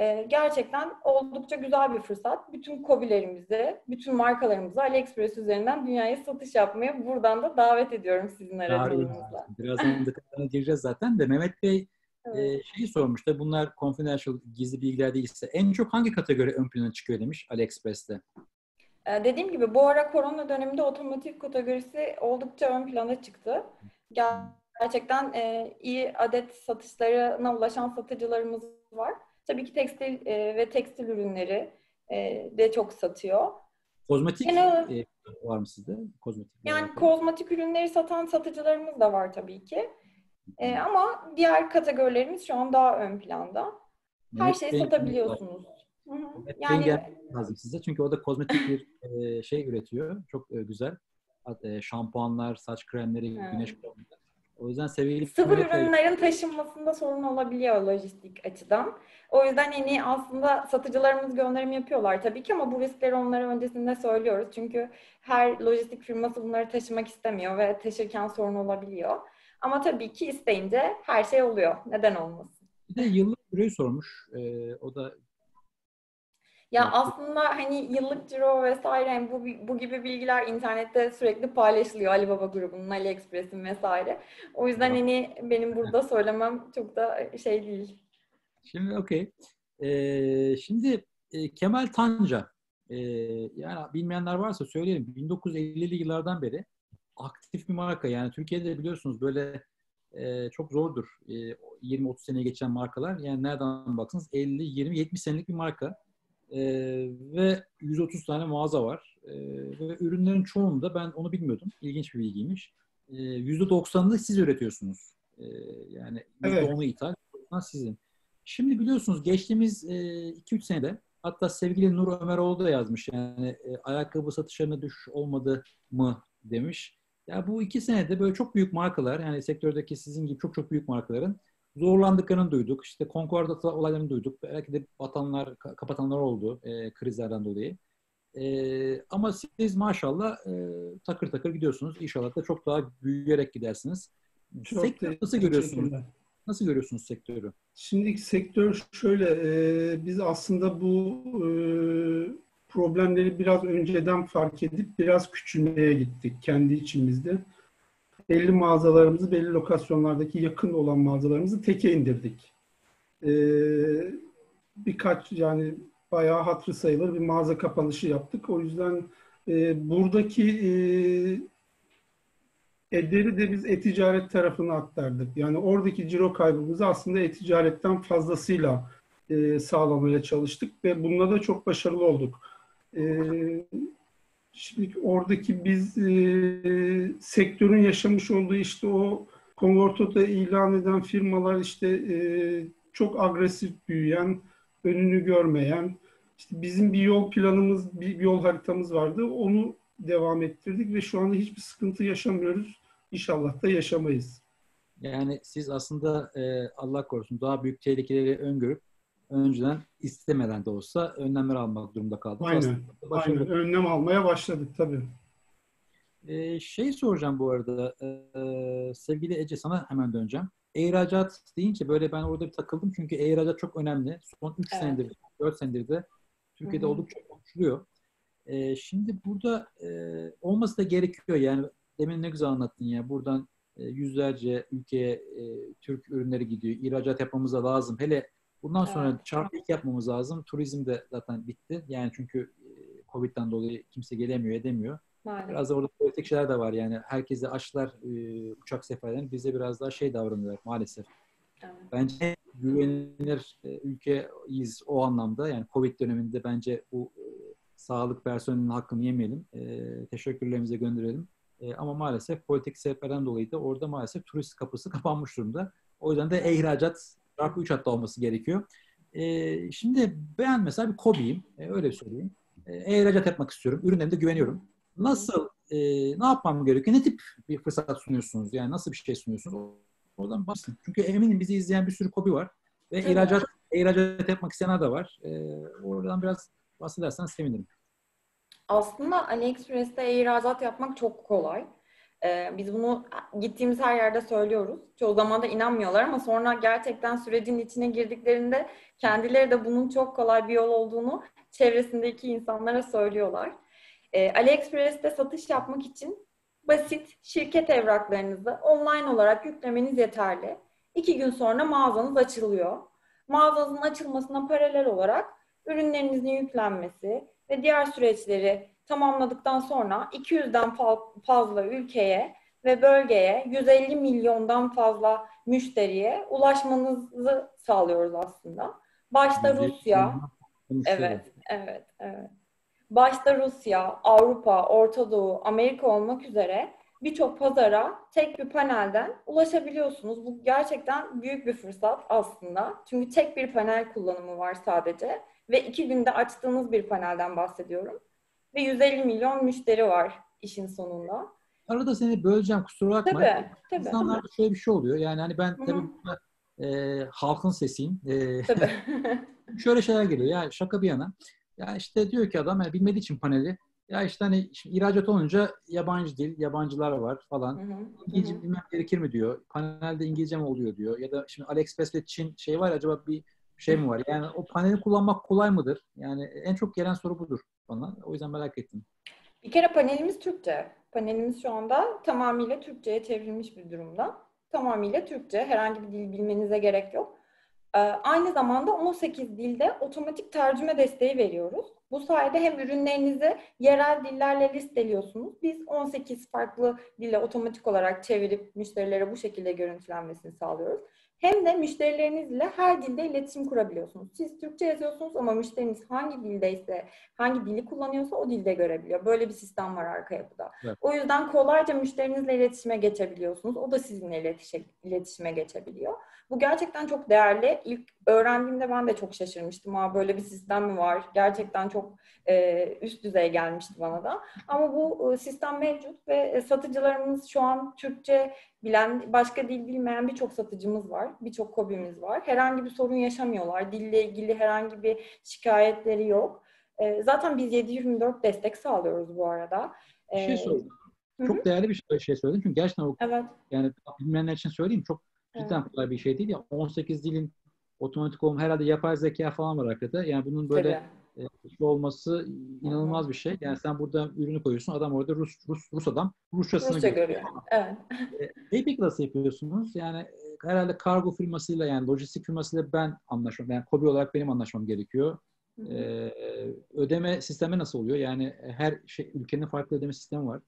Ee, gerçekten oldukça güzel bir fırsat. Bütün KOBİ'lerimizi, bütün markalarımızı AliExpress üzerinden dünyaya satış yapmaya buradan da davet ediyorum sizin aracılığınızla. Birazdan detaylarına gireceğiz zaten de. Mehmet Bey evet. e, şeyi sormuş da, bunlar confidential, gizli bilgiler değilse en çok hangi kategori ön plana çıkıyor demiş AliExpress'te. Ee, dediğim gibi bu ara korona döneminde otomotiv kategorisi oldukça ön plana çıktı. Gerçekten e, iyi adet satışlarına ulaşan satıcılarımız var. Tabii ki tekstil e, ve tekstil ürünleri e, de çok satıyor. Kozmetik yani, e, var mı sizde? Kozmetik yani kozmetik ürünleri satan satıcılarımız da var tabii ki. E, ama diğer kategorilerimiz şu an daha ön planda. Her evet, şeyi ben, satabiliyorsunuz. Ben, Hı-hı. Ben yani ben lazım size, çünkü o da kozmetik bir e, şey üretiyor. Çok e, güzel. E, şampuanlar, saç kremleri, evet. güneş kremleri. O yüzden sevgili... Sıfır ürünlerin taşınmasında sorun olabiliyor lojistik açıdan. O yüzden hani aslında satıcılarımız gönderim yapıyorlar tabii ki ama bu riskleri onlara öncesinde söylüyoruz. Çünkü her lojistik firması bunları taşımak istemiyor ve taşırken sorun olabiliyor. Ama tabii ki isteyince her şey oluyor. Neden olmasın? Bir de yıllık ciroyu sormuş. Ee, o da... Ya aslında hani yıllık ciro vesaire yani bu, bu gibi bilgiler internette sürekli paylaşılıyor. Alibaba grubunun, AliExpress'in vesaire. O yüzden tamam. hani benim burada söylemem çok da şey değil. Şimdi okey. Ee, şimdi e, Kemal Tanca, e, yani bilmeyenler varsa söyleyelim. bin dokuz yüz ellili yıllardan beri aktif bir marka. Yani Türkiye'de biliyorsunuz böyle e, çok zordur. E, yirmi otuz seneye geçen markalar. Yani nereden baksanız elli, yirmi, yetmiş senelik bir marka. Ee, ve yüz otuz tane mağaza var. Ee, ve ürünlerin çoğunda ben onu bilmiyordum. İlginç bir bilgiymiş. Ee, yüzde doksanını siz üretiyorsunuz. Ee, yani evet. yüzde onu ithal, yüzde doksan sizin. Şimdi biliyorsunuz geçtiğimiz e, iki üç senede hatta sevgili Nur Ömeroğlu da yazmış. Yani e, ayakkabı satışlarına düşüş olmadı mı demiş. Ya bu iki senede böyle çok büyük markalar yani sektördeki sizin gibi çok çok büyük markaların zorlandıklarını duyduk. İşte konkordatı olaylarını duyduk. Belki de batanlar, kapatanlar oldu e, krizlerden dolayı. E, ama siz maşallah e, takır takır gidiyorsunuz. İnşallah da çok daha büyüyerek gidersiniz. Çok sektörü nasıl görüyorsunuz? Nasıl görüyorsunuz sektörü? Şimdi sektör şöyle. E, biz aslında bu e, problemleri biraz önceden fark edip biraz küçülmeye gittik kendi içimizde. Belli mağazalarımızı, belli lokasyonlardaki yakın olan mağazalarımızı teke indirdik. Ee, birkaç yani bayağı hatırı sayılır bir mağaza kapanışı yaptık. O yüzden e, buradaki e, ederi de biz e-ticaret tarafına aktardık. Yani oradaki ciro kaybımızı aslında e-ticaretten fazlasıyla e, sağlamaya çalıştık ve bununla da çok başarılı olduk. Evet. Şimdi oradaki biz e, sektörün yaşamış olduğu işte o konvertoda ilan eden firmalar işte e, çok agresif büyüyen, önünü görmeyen, işte bizim bir yol planımız, bir yol haritamız vardı. Onu devam ettirdik ve şu anda hiçbir sıkıntı yaşamıyoruz. İnşallah da yaşamayız. Yani siz aslında e, Allah korusun daha büyük tehlikeleri öngörüp önceden istemeden de olsa önlemler almak durumunda kaldık. Aynen. Aynen. Önlem almaya başladık tabii. Ee, şey soracağım bu arada. Ee, sevgili Ece sana hemen döneceğim. E-ihracat deyince böyle ben orada bir takıldım. Çünkü e-ihracat çok önemli. Son üç evet. senedir, dört senedir de Türkiye'de Hı-hı. oldukça konuşuluyor. Ee, şimdi burada e, olması da gerekiyor. Yani demin ne güzel anlattın ya. Buradan e, yüzlerce ülkeye e, Türk ürünleri gidiyor. İhracat yapmamız da lazım. Hele bundan sonra evet. çarpı iki yapmamız lazım. Turizm de zaten bitti. Yani çünkü Covid'den dolayı kimse gelemiyor, edemiyor. Maalesef. Biraz da orada politik şeyler de var. Yani herkese açtılar e, uçak seferlerini. Bize biraz daha şey davranıyorlar maalesef. Evet. Bence güvenilir e, ülkeyiz o anlamda. Yani Covid döneminde bence bu e, sağlık personelinin hakkını yemeyelim. E, teşekkürlerimize gönderelim. E, ama maalesef politik sebeplerden dolayı da orada maalesef turist kapısı kapanmış durumda. O yüzden de e-ihracat Rakı üç hatta olması gerekiyor. Ee, şimdi ben mesela bir Kobi'yim. Ee, öyle söyleyeyim. E-ihracat yapmak istiyorum. Ürünlerimde güveniyorum. Nasıl, e, ne yapmam gerekiyor? Ne tip bir fırsat sunuyorsunuz? Yani nasıl bir şey sunuyorsunuz? Oradan bahsedin. Çünkü eminim bizi izleyen bir sürü Kobi var. Ve evet. ihracat, ihracat yapmak isteyenler de var. Ee, oradan biraz bahsedersen sevinirim. Aslında AliExpress'te e-ihracat yapmak çok kolay. Biz bunu gittiğimiz her yerde söylüyoruz. Çoğu zaman da inanmıyorlar ama sonra gerçekten sürecin içine girdiklerinde kendileri de bunun çok kolay bir yol olduğunu çevresindeki insanlara söylüyorlar. AliExpress'te satış yapmak için basit şirket evraklarınızı online olarak yüklemeniz yeterli. İki gün sonra mağazanız açılıyor. Mağazanızın açılmasına paralel olarak ürünlerinizin yüklenmesi ve diğer süreçleri tamamladıktan sonra iki yüzden fazla ülkeye ve bölgeye yüz elli milyondan fazla müşteriye ulaşmanızı sağlıyoruz aslında. Başta Rusya, evet, evet, evet. Başta Rusya, Avrupa, Orta Doğu, Amerika olmak üzere birçok pazara tek bir panelden ulaşabiliyorsunuz. Bu gerçekten büyük bir fırsat aslında. Çünkü tek bir panel kullanımı var sadece ve iki günde açtığınız bir panelden bahsediyorum. Ve yüz elli milyon müşteri var işin sonunda. Arada seni böleceğim, kusura bakma. Tabii, tabii. İnsanlarda tabii. şöyle bir şey oluyor. Yani hani ben tabii burada, e, halkın sesiyim. E, tabii. şöyle şeyler geliyor. Yani şaka bir yana. Ya işte diyor ki adam, yani bilmediği için paneli. Ya işte hani şimdi ihracat olunca yabancı dil, yabancılar var falan. Hı hı. İngilizce hı hı. bilmem gerekir mi diyor. Panelde İngilizce mi oluyor diyor. Ya da şimdi AliExpress ve Çin şey var ya, acaba bir şey mi var? Yani o paneli kullanmak kolay mıdır? Yani en çok gelen soru budur bana. O yüzden merak ettim. Bir kere panelimiz Türkçe. Panelimiz şu anda tamamıyla Türkçe'ye çevrilmiş bir durumda. Tamamıyla Türkçe. Herhangi bir dil bilmenize gerek yok. Aynı zamanda on sekiz dilde otomatik tercüme desteği veriyoruz. Bu sayede hem ürünlerinizi yerel dillerle listeliyorsunuz. Biz on sekiz farklı dille otomatik olarak çevirip müşterilere bu şekilde görüntülenmesini sağlıyoruz. Hem de müşterilerinizle her dilde iletişim kurabiliyorsunuz. Siz Türkçe yazıyorsunuz ama müşteriniz hangi dildeyse, hangi dili kullanıyorsa o dilde görebiliyor. Böyle bir sistem var arka yapıda. Evet. O yüzden kolayca müşterinizle iletişime geçebiliyorsunuz. O da sizinle iletişe, iletişime geçebiliyor. Bu gerçekten çok değerli. İlk öğrendiğimde ben de çok şaşırmıştım. Ha, böyle bir sistem mi var? Gerçekten çok e, üst düzey gelmişti bana da. Ama bu e, sistem mevcut ve e, satıcılarımız şu an Türkçe bilen, başka dil bilmeyen birçok satıcımız var. Birçok KOBİ'miz var. Herhangi bir sorun yaşamıyorlar. Dille ilgili herhangi bir şikayetleri yok. E, zaten biz yedi yirmi dört destek sağlıyoruz bu arada. E, bir şey söyledim. Hı-hı. Çok değerli bir şey söyledim. Çünkü gerçekten o, evet. yani bilmeyenler için söyleyeyim. Çok cidden evet. kolay bir şey değil. Ya. on sekiz dilin otomatik olma, herhalde yapay zeka falan var arkada. Yani bunun böyle e, olması inanılmaz Hı-hı. bir şey. Yani sen burada ürünü koyuyorsun. Adam orada Rus, Rus, Rus adam. Rusçasını Rusça görüyor. görüyor. Evet. E, peki nasıl yapıyorsunuz? Yani herhalde kargo firmasıyla, yani lojistik firmasıyla ben anlaşmam, yani KOBİ olarak benim anlaşmam gerekiyor. Ee, ödeme sistemi nasıl oluyor? Yani her şey, ülkenin farklı ödeme sistemi var.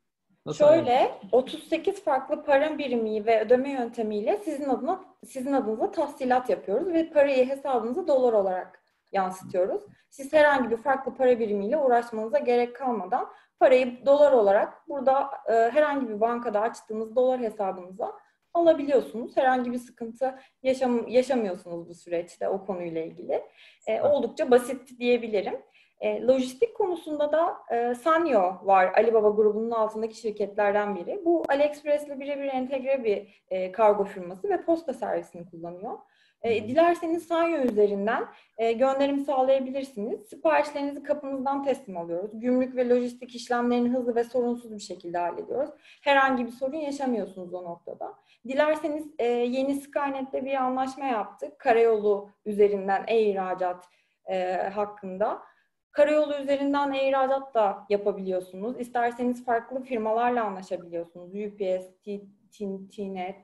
Nasıl Şöyle, anladım? otuz sekiz farklı para birimi ve ödeme yöntemiyle sizin adına, sizin adınıza tahsilat yapıyoruz ve parayı hesabınıza dolar olarak yansıtıyoruz. Siz herhangi bir farklı para birimiyle uğraşmanıza gerek kalmadan parayı dolar olarak burada e, herhangi bir bankada açtığınız dolar hesabınıza alabiliyorsunuz. Herhangi bir sıkıntı yaşam, yaşamıyorsunuz bu süreçte o konuyla ilgili. E, oldukça basit diyebilirim. E, lojistik konusunda da e, Sanyo var. Alibaba grubunun altındaki şirketlerden biri. Bu AliExpress ile birebir entegre bir e, kargo firması ve posta servisini kullanıyor. E, dilerseniz Sanyo üzerinden e, gönderim sağlayabilirsiniz. Siparişlerinizi kapınızdan teslim alıyoruz. Gümrük ve lojistik işlemlerini hızlı ve sorunsuz bir şekilde hallediyoruz. Herhangi bir sorun yaşamıyorsunuz o noktada. Dilerseniz e, yeni Skynet'le bir anlaşma yaptık. Karayolu üzerinden e-ihracat e, hakkında. Karayolu üzerinden e-ihracat da yapabiliyorsunuz. İsterseniz farklı firmalarla anlaşabiliyorsunuz. U P S, T N T,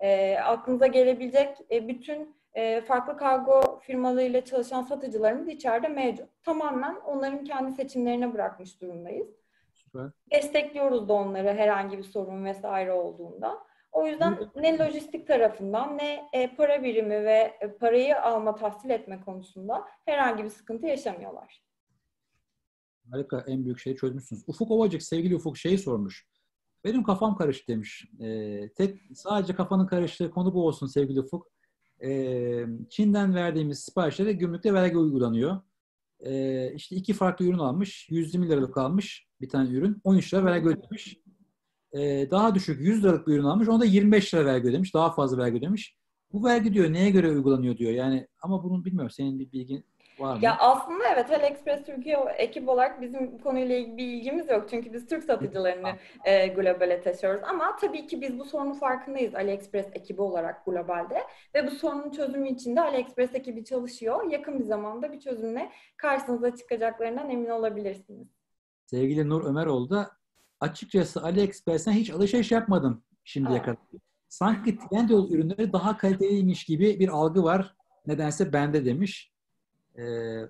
E, aklınıza gelebilecek e, bütün e, farklı kargo firmalarıyla çalışan satıcılarımız içeride mevcut. Tamamen onların kendi seçimlerine bırakmış durumdayız. Süper. Destekliyoruz da onları herhangi bir sorun vesaire olduğunda. O yüzden Hı. ne lojistik tarafından ne e, para birimi ve e, parayı alma, tahsil etme konusunda herhangi bir sıkıntı yaşamıyorlar. Harika, en büyük şeyi çözmüşsünüz. Ufuk Ovacık, sevgili Ufuk şeyi sormuş. Benim kafam karıştı demiş. Ee, tek sadece kafanın karıştığı konu bu olsun sevgili Ufuk. Ee, Çin'den verdiğimiz siparişlere gümrükte vergi uygulanıyor. Ee, işte iki farklı ürün almış. yüz yirmi liralık almış bir tane ürün. on üç lira vergi ödemiş. Ee, daha düşük yüz liralık bir ürün almış. Onda yirmi beş lira vergi ödemiş. Daha fazla vergi ödemiş. Bu vergi diyor neye göre uygulanıyor diyor. Yani ama bunu bilmiyorum. Senin bir bilgin var mı? Ya aslında evet, AliExpress Türkiye ekip olarak bizim konuyla ilgili bir ilgimiz yok. Çünkü biz Türk satıcılarını e, globale taşıyoruz. Ama tabii ki biz bu sorunun farkındayız AliExpress ekibi olarak globalde. Ve bu sorunun çözümü için de AliExpress ekibi çalışıyor. Yakın bir zamanda bir çözümle karşınıza çıkacaklarından emin olabilirsiniz. Sevgili Nur Ömeroğlu da, açıkçası AliExpress'ten hiç alışveriş yapmadım şimdiye kadar. Sanki Trendyol ürünleri daha kaliteliymiş gibi bir algı var. Nedense bende demiş. Ee,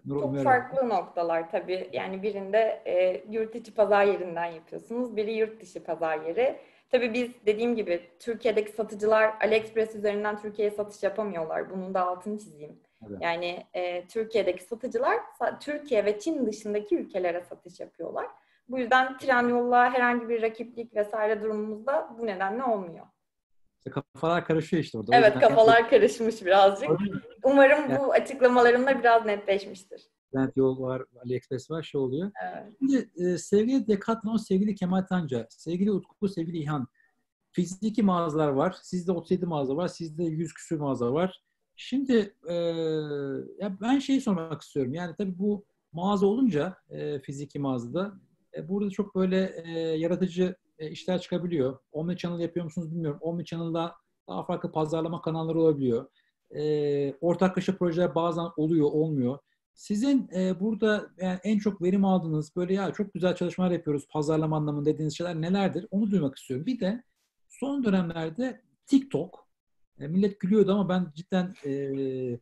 Nur Çok Ömer... farklı noktalar tabii. Yani birinde e, yurt içi pazar yerinden yapıyorsunuz. Biri yurt dışı pazar yeri. Tabii biz dediğim gibi Türkiye'deki satıcılar AliExpress üzerinden Türkiye'ye satış yapamıyorlar. Bunun da altını çizeyim. Evet. Yani e, Türkiye'deki satıcılar Türkiye ve Çin dışındaki ülkelere satış yapıyorlar. Bu yüzden Trendyol'la herhangi bir rakiplik vesaire durumumuzda bu nedenle olmuyor. Kafalar karışıyor işte orada. Evet, kafalar karışmış birazcık. Umarım bu açıklamalarımla biraz netleşmiştir. Trendyol var, AliExpress var, şey oluyor. Evet. Şimdi e, sevgili Decathlon, sevgili Kemal Tanca, sevgili Utku, sevgili İlhan, fiziki mağazalar var. Sizde otuz yedi mağaza var. Sizde yüz küsur mağaza var. Şimdi e, ya ben şeyi sormak istiyorum. Yani tabii bu mağaza olunca e, fiziki mağazada e, burada çok böyle e, yaratıcı e, işler çıkabiliyor. Omnichannel yapıyor musunuz bilmiyorum. Omnichannel'da daha farklı pazarlama kanalları olabiliyor. E, ortaklaşa projeler bazen oluyor, olmuyor. Sizin e, burada yani en çok verim aldığınız, böyle ya çok güzel çalışmalar yapıyoruz pazarlama anlamında dediğiniz şeyler nelerdir? Onu duymak istiyorum. Bir de son dönemlerde TikTok, e, millet gülüyordu ama ben cidden e, e,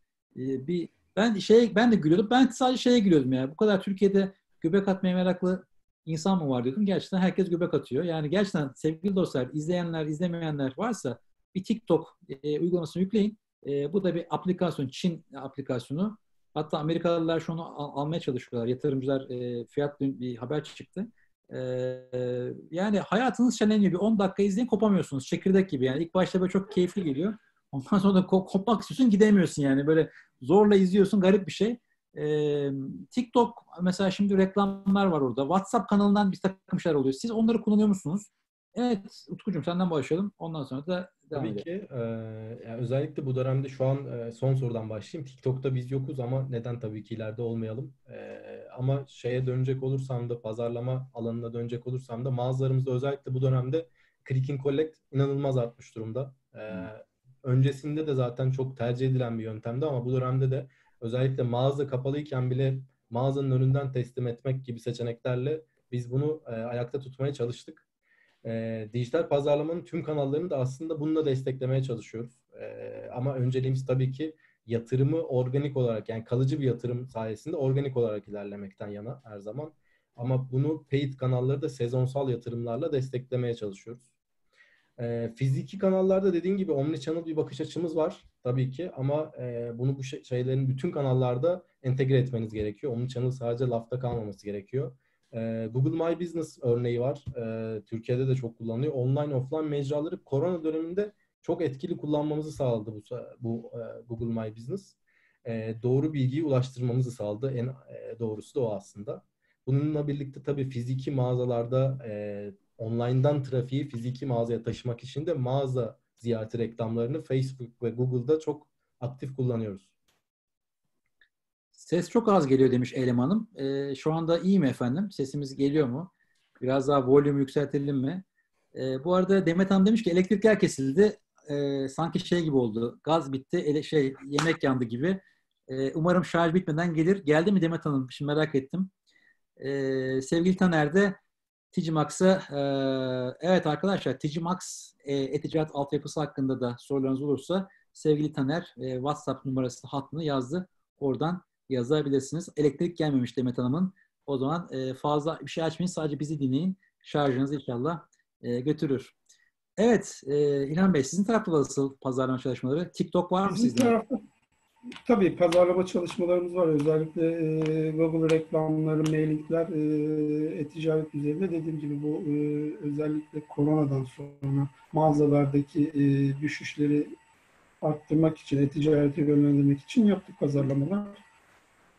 bir ben şey ben de gülüyordum. Ben sadece şeye gülüyordum yani. Bu kadar Türkiye'de göbek atmaya meraklı insan mı var diyordum. Gerçekten herkes göbek atıyor. Yani gerçekten sevgili dostlar, izleyenler, izlemeyenler varsa bir TikTok e, uygulamasını yükleyin. E, bu da bir aplikasyon, Çin aplikasyonu. Hatta Amerikalılar şunu al- almaya çalışıyorlar. Yatırımcılar e, fiyat bir haber çıktı. E, yani hayatınız şenleniyor. Bir on dakika izleyin, kopamıyorsunuz. Çekirdek gibi yani. İlk başta böyle çok keyifli geliyor. Ondan sonra da ko- kopmak istiyorsun, gidemiyorsun yani. Böyle zorla izliyorsun. Garip bir şey. E, TikTok mesela şimdi reklamlar var orada. WhatsApp kanalından bir takım şeyler oluyor. Siz onları kullanıyor musunuz? Evet Utkucuğum, senden başlayalım. Ondan sonra da devam edelim. Tabii ki. E, yani özellikle bu dönemde şu an e, son sorudan başlayayım. TikTok'ta biz yokuz ama neden tabii ki ileride olmayalım. E, ama şeye dönecek olursam da, pazarlama alanına dönecek olursam da, mağazalarımızda özellikle bu dönemde click and collect inanılmaz artmış durumda. E, hmm. Öncesinde de zaten çok tercih edilen bir yöntemdi ama bu dönemde de özellikle mağaza kapalıyken bile mağazanın önünden teslim etmek gibi seçeneklerle biz bunu e, ayakta tutmaya çalıştık. E, dijital pazarlamanın tüm kanallarını da aslında bununla desteklemeye çalışıyoruz. E, ama önceliğimiz tabii ki yatırımı organik olarak, yani kalıcı bir yatırım sayesinde organik olarak ilerlemekten yana her zaman. Ama bunu paid kanalları da sezonsal yatırımlarla desteklemeye çalışıyoruz. E, fiziki kanallarda dediğin gibi omnichannel bir bakış açımız var tabii ki ama e, bunu bu şeylerin bütün kanallarda entegre etmeniz gerekiyor. Omnichannel sadece lafta kalmaması gerekiyor. Google My Business örneği var. Türkiye'de de çok kullanılıyor. Online, offline mecraları korona döneminde çok etkili kullanmamızı sağladı bu, bu Google My Business. Doğru bilgiyi ulaştırmamızı sağladı. En doğrusu da o aslında. Bununla birlikte tabii fiziki mağazalarda online'dan trafiği fiziki mağazaya taşımak için de mağaza ziyareti reklamlarını Facebook ve Google'da çok aktif kullanıyoruz. Ses çok az geliyor demiş Eylem Hanım. E, şu anda iyi mi efendim? Sesimiz geliyor mu? Biraz daha volümü yükseltelim mi? E, bu arada Demet Hanım demiş ki elektrikler kesildi. E, sanki şey gibi oldu. Gaz bitti, ele, şey yemek yandı gibi. E, umarım şarj bitmeden gelir. Geldi mi Demet Hanım? Şimdi merak ettim. E, sevgili Taner de Ticimax'a e, evet arkadaşlar, Ticimax e, e-ticaret altyapısı hakkında da sorularınız olursa sevgili Taner e, WhatsApp numarası hattını yazdı. Oradan yazabilirsiniz. Elektrik gelmemiş Demet Hanım'ın. O zaman fazla bir şey açmayın. Sadece bizi dinleyin. Şarjınızı inşallah götürür. Evet İlhan Bey, sizin tarafta nasıl pazarlama çalışmaları? TikTok var mı sizin sizde? Tarafta, tabii pazarlama çalışmalarımız var. Özellikle Google reklamları, mailingler, e-ticaret üzerinde dediğim gibi bu özellikle koronadan sonra mağazalardaki düşüşleri arttırmak için, e-ticareti yönlendirmek için yaptık pazarlamalar.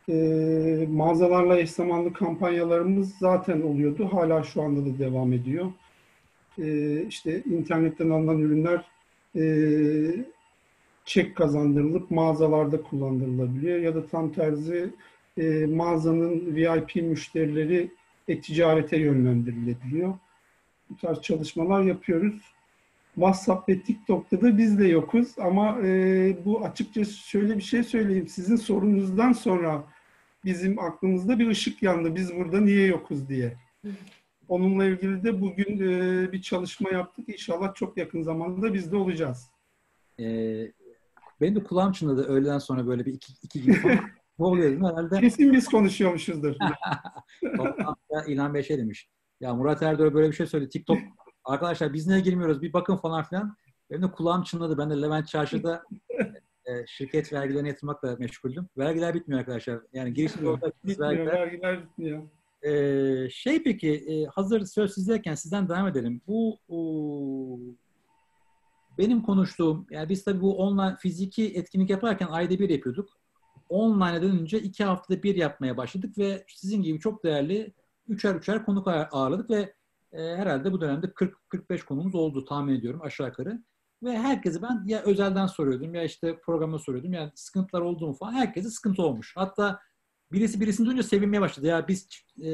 Ee, mağazalarla eş zamanlı kampanyalarımız zaten oluyordu. Hala şu anda da devam ediyor. Ee, işte internetten alınan ürünler e, çek kazandırılıp mağazalarda kullandırılabiliyor. Ya da tam tersi e, mağazanın V I P müşterileri e-ticarete yönlendirilebiliyor. Bu tarz çalışmalar yapıyoruz. WhatsApp ve TikTok'ta da biz de yokuz ama e, bu açıkçası şöyle bir şey söyleyeyim. Sizin sorunuzdan sonra bizim aklımızda bir ışık yandı. Biz burada niye yokuz diye. Onunla ilgili de bugün e, bir çalışma yaptık. İnşallah çok yakın zamanda biz de olacağız. Ee, benim de kulağım çınladı öğleden sonra böyle bir iki, iki gibi falan. Ne oluyor dedim herhalde. Kesin biz konuşuyormuşuzdur. İlhan Bey şey demiş. Ya Murat Erdoğan böyle bir şey söyledi. TikTok arkadaşlar biz niye girmiyoruz? Bir bakın falan filan. Benim de kulağım çınladı. Ben de Levent Çarşı'da e, şirket vergilerini yatırmakla meşguldüm. Vergiler bitmiyor arkadaşlar. Yani girişimde ortak vergiler. Vergiler bitmiyor. E, şey peki e, hazır söz sizdeyken sizden devam edelim. Bu o, benim konuştuğum, yani biz tabii bu online fiziki etkinlik yaparken ayda bir yapıyorduk. online'a dönünce iki haftada bir yapmaya başladık ve sizin gibi çok değerli üçer üçer konuk ağırladık ve e, herhalde bu dönemde kırk kırk beş konumuz oldu tahmin ediyorum aşağı yukarı. Ve herkese ben ya özelden soruyordum ya işte programa soruyordum. Yani sıkıntılar oldu mu falan. Herkese sıkıntı olmuş. Hatta birisi birisini duyunca sevinmeye başladı. Ya biz e,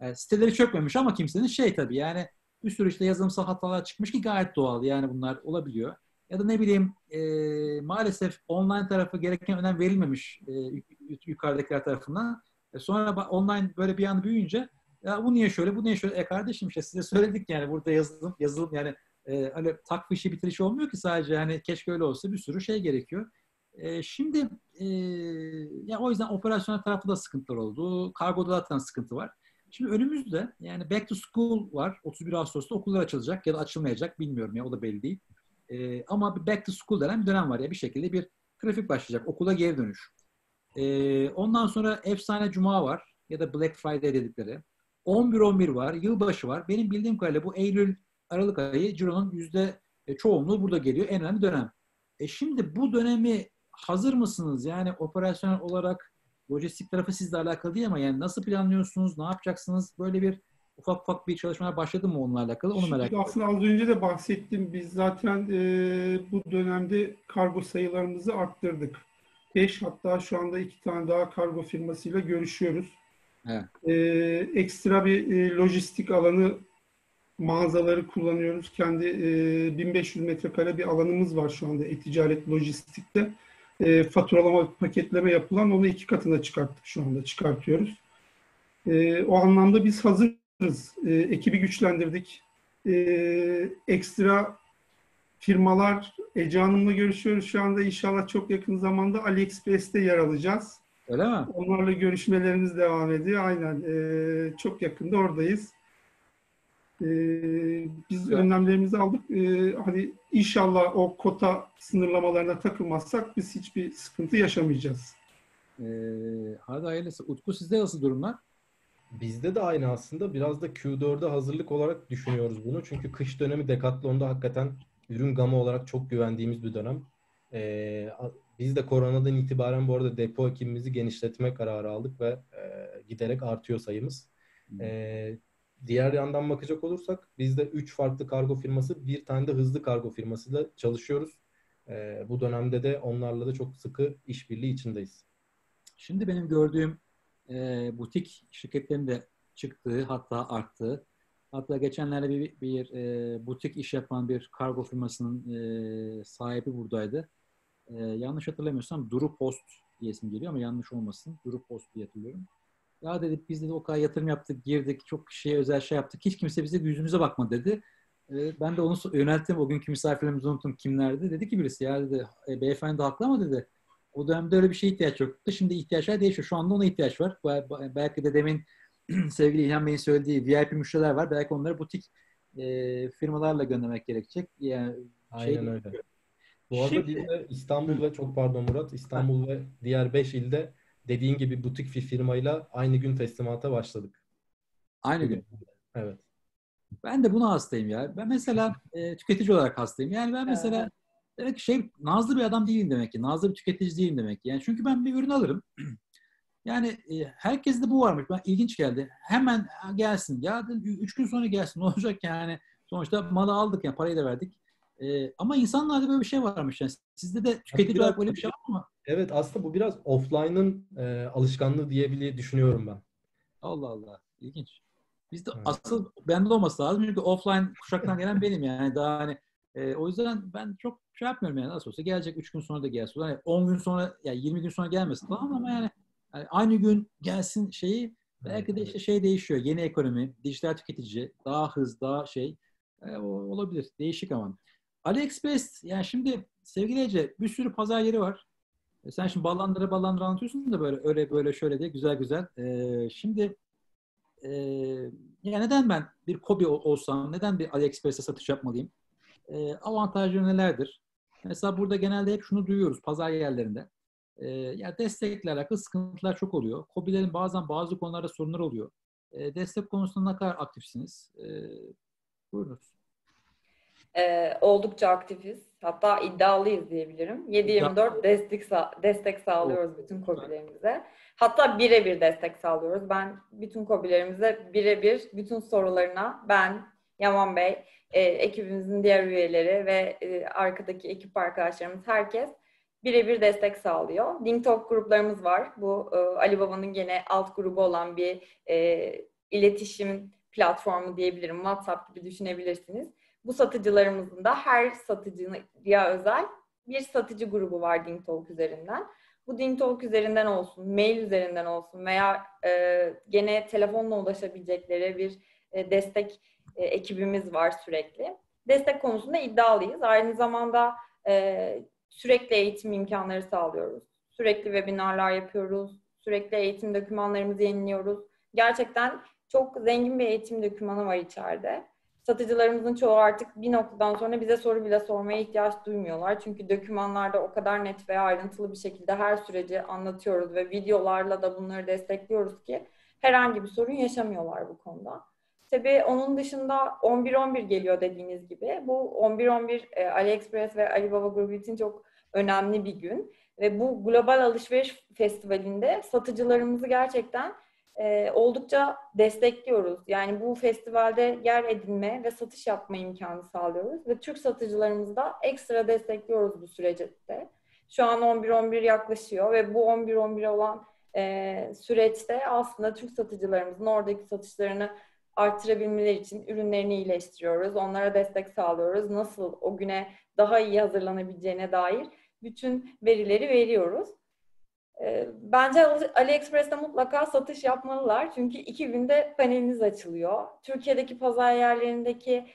yani siteleri çökmemiş ama kimsenin şey tabii yani bir sürü işte yazılımsal hatalar çıkmış ki gayet doğal. Yani bunlar olabiliyor. Ya da ne bileyim e, maalesef online tarafı gereken önem verilmemiş e, yukarıdakiler tarafından. E, sonra online böyle bir anda büyüyünce ya bu niye şöyle bu niye şöyle. E kardeşim işte size söyledik yani burada yazılım yazılım yani Ee, hani takvim işi bitirişi olmuyor ki sadece hani keşke öyle olsa bir sürü şey gerekiyor. Ee, şimdi e, ya o yüzden operasyonel tarafta da sıkıntılar oldu. Kargoda zaten sıkıntı var. Şimdi önümüzde yani back to school var. otuz bir Ağustos'ta okullar açılacak ya da açılmayacak bilmiyorum ya o da belli değil. Ee, ama bir back to school denen bir dönem var ya bir şekilde bir trafik başlayacak. Okula geri dönüş. Ee, ondan sonra efsane cuma var ya da Black Friday dedikleri. on bir on bir var. Yılbaşı var. Benim bildiğim kadarıyla bu Eylül Aralık ayı cironun yüzde çoğunluğu burada geliyor. En önemli dönem. E şimdi bu dönemi hazır mısınız? Yani operasyonel olarak lojistik tarafı sizle alakalı değil ama yani nasıl planlıyorsunuz? Ne yapacaksınız? Böyle bir ufak ufak bir çalışmalar başladı mı onunla alakalı? Onu merak ediyorum. Aslında az önce de bahsettim. Biz zaten e, bu dönemde kargo sayılarımızı arttırdık. beş hatta şu anda iki tane daha kargo firmasıyla görüşüyoruz. Evet. E, ekstra bir e, lojistik alanı mağazaları kullanıyoruz. Kendi e, bin beş yüz metrekare bir alanımız var şu anda e-ticaret lojistikte. E, faturalama, paketleme yapılan onu iki katına çıkarttık şu anda. Çıkartıyoruz. E, o anlamda biz hazırız. E, ekibi güçlendirdik. E, ekstra firmalar Ece Hanım'la görüşüyoruz şu anda. İnşallah çok yakın zamanda AliExpress'te yer alacağız. Öyle mi? Onlarla görüşmelerimiz devam ediyor. Aynen. E, çok yakında oradayız. Ee, biz evet. önlemlerimizi aldık. Ee, hani inşallah o kota sınırlamalarına takılmazsak biz hiçbir sıkıntı yaşamayacağız. Ee, hadi hayırlısı. Utku, sizde nasıl durumlar? Bizde de aynı aslında. Biraz da Q dört'e hazırlık olarak düşünüyoruz bunu. Çünkü kış dönemi Decathlon'da hakikaten ürün gamı olarak çok güvendiğimiz bir dönem. Ee, biz de koronadan itibaren bu arada depo ekibimizi genişletme kararı aldık ve e, giderek artıyor sayımız. Hmm. Ee, Diğer yandan bakacak olursak bizde üç farklı kargo firması, bir tane de hızlı kargo firmasıyla çalışıyoruz. Ee, bu dönemde de onlarla da çok sıkı işbirliği içindeyiz. Şimdi benim gördüğüm e, butik şirketlerin de çıktığı, hatta arttığı, hatta geçenlerde bir, bir e, butik iş yapan bir kargo firmasının e, sahibi buradaydı. E, yanlış hatırlamıyorsam Duru Post diye isim geliyor ama yanlış olmasın. Duru Post diye hatırlıyorum. Ya dedi biz de o kadar yatırım yaptık, girdik, çok kişiye özel şey yaptık. Hiç kimse bize yüzümüze bakma dedi. Ee, ben de onu yönelttim. O günkü misafirlerimizi unuttum kimlerdi. Dedi ki birisi ya dedi e, beyefendi haklı ama dedi. O dönemde öyle bir şeye ihtiyaç yoktu. Şimdi ihtiyaçlar değişiyor. Şu anda ona ihtiyaç var. Belki de demin sevgili İlhan Bey'in söylediği V I P müşteriler var. Belki onları butik e, firmalarla göndermek gerekecek. Yani, Aynen şey, öyle. Bu arada şimdi, biz de İstanbul ve çok pardon Murat, İstanbul ve diğer beş ilde dediğin gibi butik bir firmayla aynı gün teslimata başladık. Aynı gün. Evet. Ben de buna hastayım ya. Ben mesela e, tüketici olarak hastayım. Yani ben mesela evet. demek ki şey nazlı bir adam değilim demek ki. Nazlı bir tüketici değilim demek ki. Yani çünkü ben bir ürün alırım. Yani e, herkes de bu varmış. Ben ilginç geldi. Hemen gelsin. Ya üç gün sonra gelsin. Ne olacak yani? Sonuçta malı aldık yani parayı da verdik. E, ama insanlarda böyle bir şey varmış. Yani sizde de tüketici olarak böyle bir şey var mı? Evet aslında bu biraz offline'ın e, alışkanlığı diyebilirim düşünüyorum ben. Allah Allah. İlginç. Bizde evet. asıl bende olması lazım çünkü offline kuşaktan gelen benim yani daha hani e, o yüzden ben çok şey yapmıyorum yani nasıl olsa gelecek üç gün sonra da gelsin. Yani on gün sonra yani yirmi gün sonra gelmesin tamam ama yani, yani aynı gün gelsin şeyi belki evet, de işte evet. şey değişiyor. Yeni ekonomi, dijital tüketici, daha hız, daha şey e, olabilir. Değişik ama. AliExpress yani şimdi sevgili Ece bir sürü pazar yeri var. Sen şimdi ballandıra ballandıra anlatıyorsun da böyle öyle böyle şöyle diye güzel güzel. Ee, şimdi e, ya neden ben bir Kobi olsam, neden bir AliExpress'e satış yapmalıyım? Ee, avantajları nelerdir? Mesela burada genelde hep şunu duyuyoruz pazar yerlerinde. Ee, ya destekle alakalı sıkıntılar çok oluyor. Kobilerin bazen bazı konularda sorunlar oluyor. Ee, destek konusunda ne kadar aktifsiniz? Ee, buyurunuz. Ee, oldukça aktifiz. Hatta iddialıyız diyebilirim. yedi yirmi dört destek, sa destek sağlıyoruz bütün KOBİ'lerimize. Hatta birebir destek sağlıyoruz. Ben bütün KOBİ'lerimize birebir bütün sorularına ben, Yaman Bey, e, ekibimizin diğer üyeleri ve e, arkadaki ekip arkadaşlarımız, herkes birebir destek sağlıyor. DingTalk gruplarımız var. Bu e, Alibaba'nın gene alt grubu olan bir e, iletişim platformu diyebilirim. WhatsApp gibi düşünebilirsiniz. Bu satıcılarımızın da her satıcıya özel bir satıcı grubu var DingTalk üzerinden. Bu DingTalk üzerinden olsun, mail üzerinden olsun veya e, gene telefonla ulaşabilecekleri bir e, destek e, ekibimiz var sürekli. Destek konusunda iddialıyız. Aynı zamanda e, sürekli eğitim imkanları sağlıyoruz. Sürekli webinarlar yapıyoruz. Sürekli eğitim dokümanlarımızı yeniliyoruz. Gerçekten çok zengin bir eğitim dokümanı var içeride. Satıcılarımızın çoğu artık bir noktadan sonra bize soru bile sormaya ihtiyaç duymuyorlar. Çünkü dokümanlarda o kadar net ve ayrıntılı bir şekilde her süreci anlatıyoruz ve videolarla da bunları destekliyoruz ki herhangi bir sorun yaşamıyorlar bu konuda. Tabii onun dışında on bir on bir geliyor dediğiniz gibi. Bu on bir on bir AliExpress ve Alibaba grubu için çok önemli bir gün. Ve bu global alışveriş festivalinde satıcılarımızı gerçekten Ee, oldukça destekliyoruz. Yani bu festivalde yer edinme ve satış yapma imkanı sağlıyoruz ve Türk satıcılarımızı da ekstra destekliyoruz bu süreçte. Şu an on bir on bir yaklaşıyor ve bu on bir on bir olan e, süreçte aslında Türk satıcılarımızın oradaki satışlarını artırabilmeleri için ürünlerini iyileştiriyoruz, onlara destek sağlıyoruz. Nasıl o güne daha iyi hazırlanabileceğine dair bütün verileri veriyoruz. Bence AliExpress'te mutlaka satış yapmalılar. Çünkü iki günde paneliniz açılıyor. Türkiye'deki pazar yerlerindeki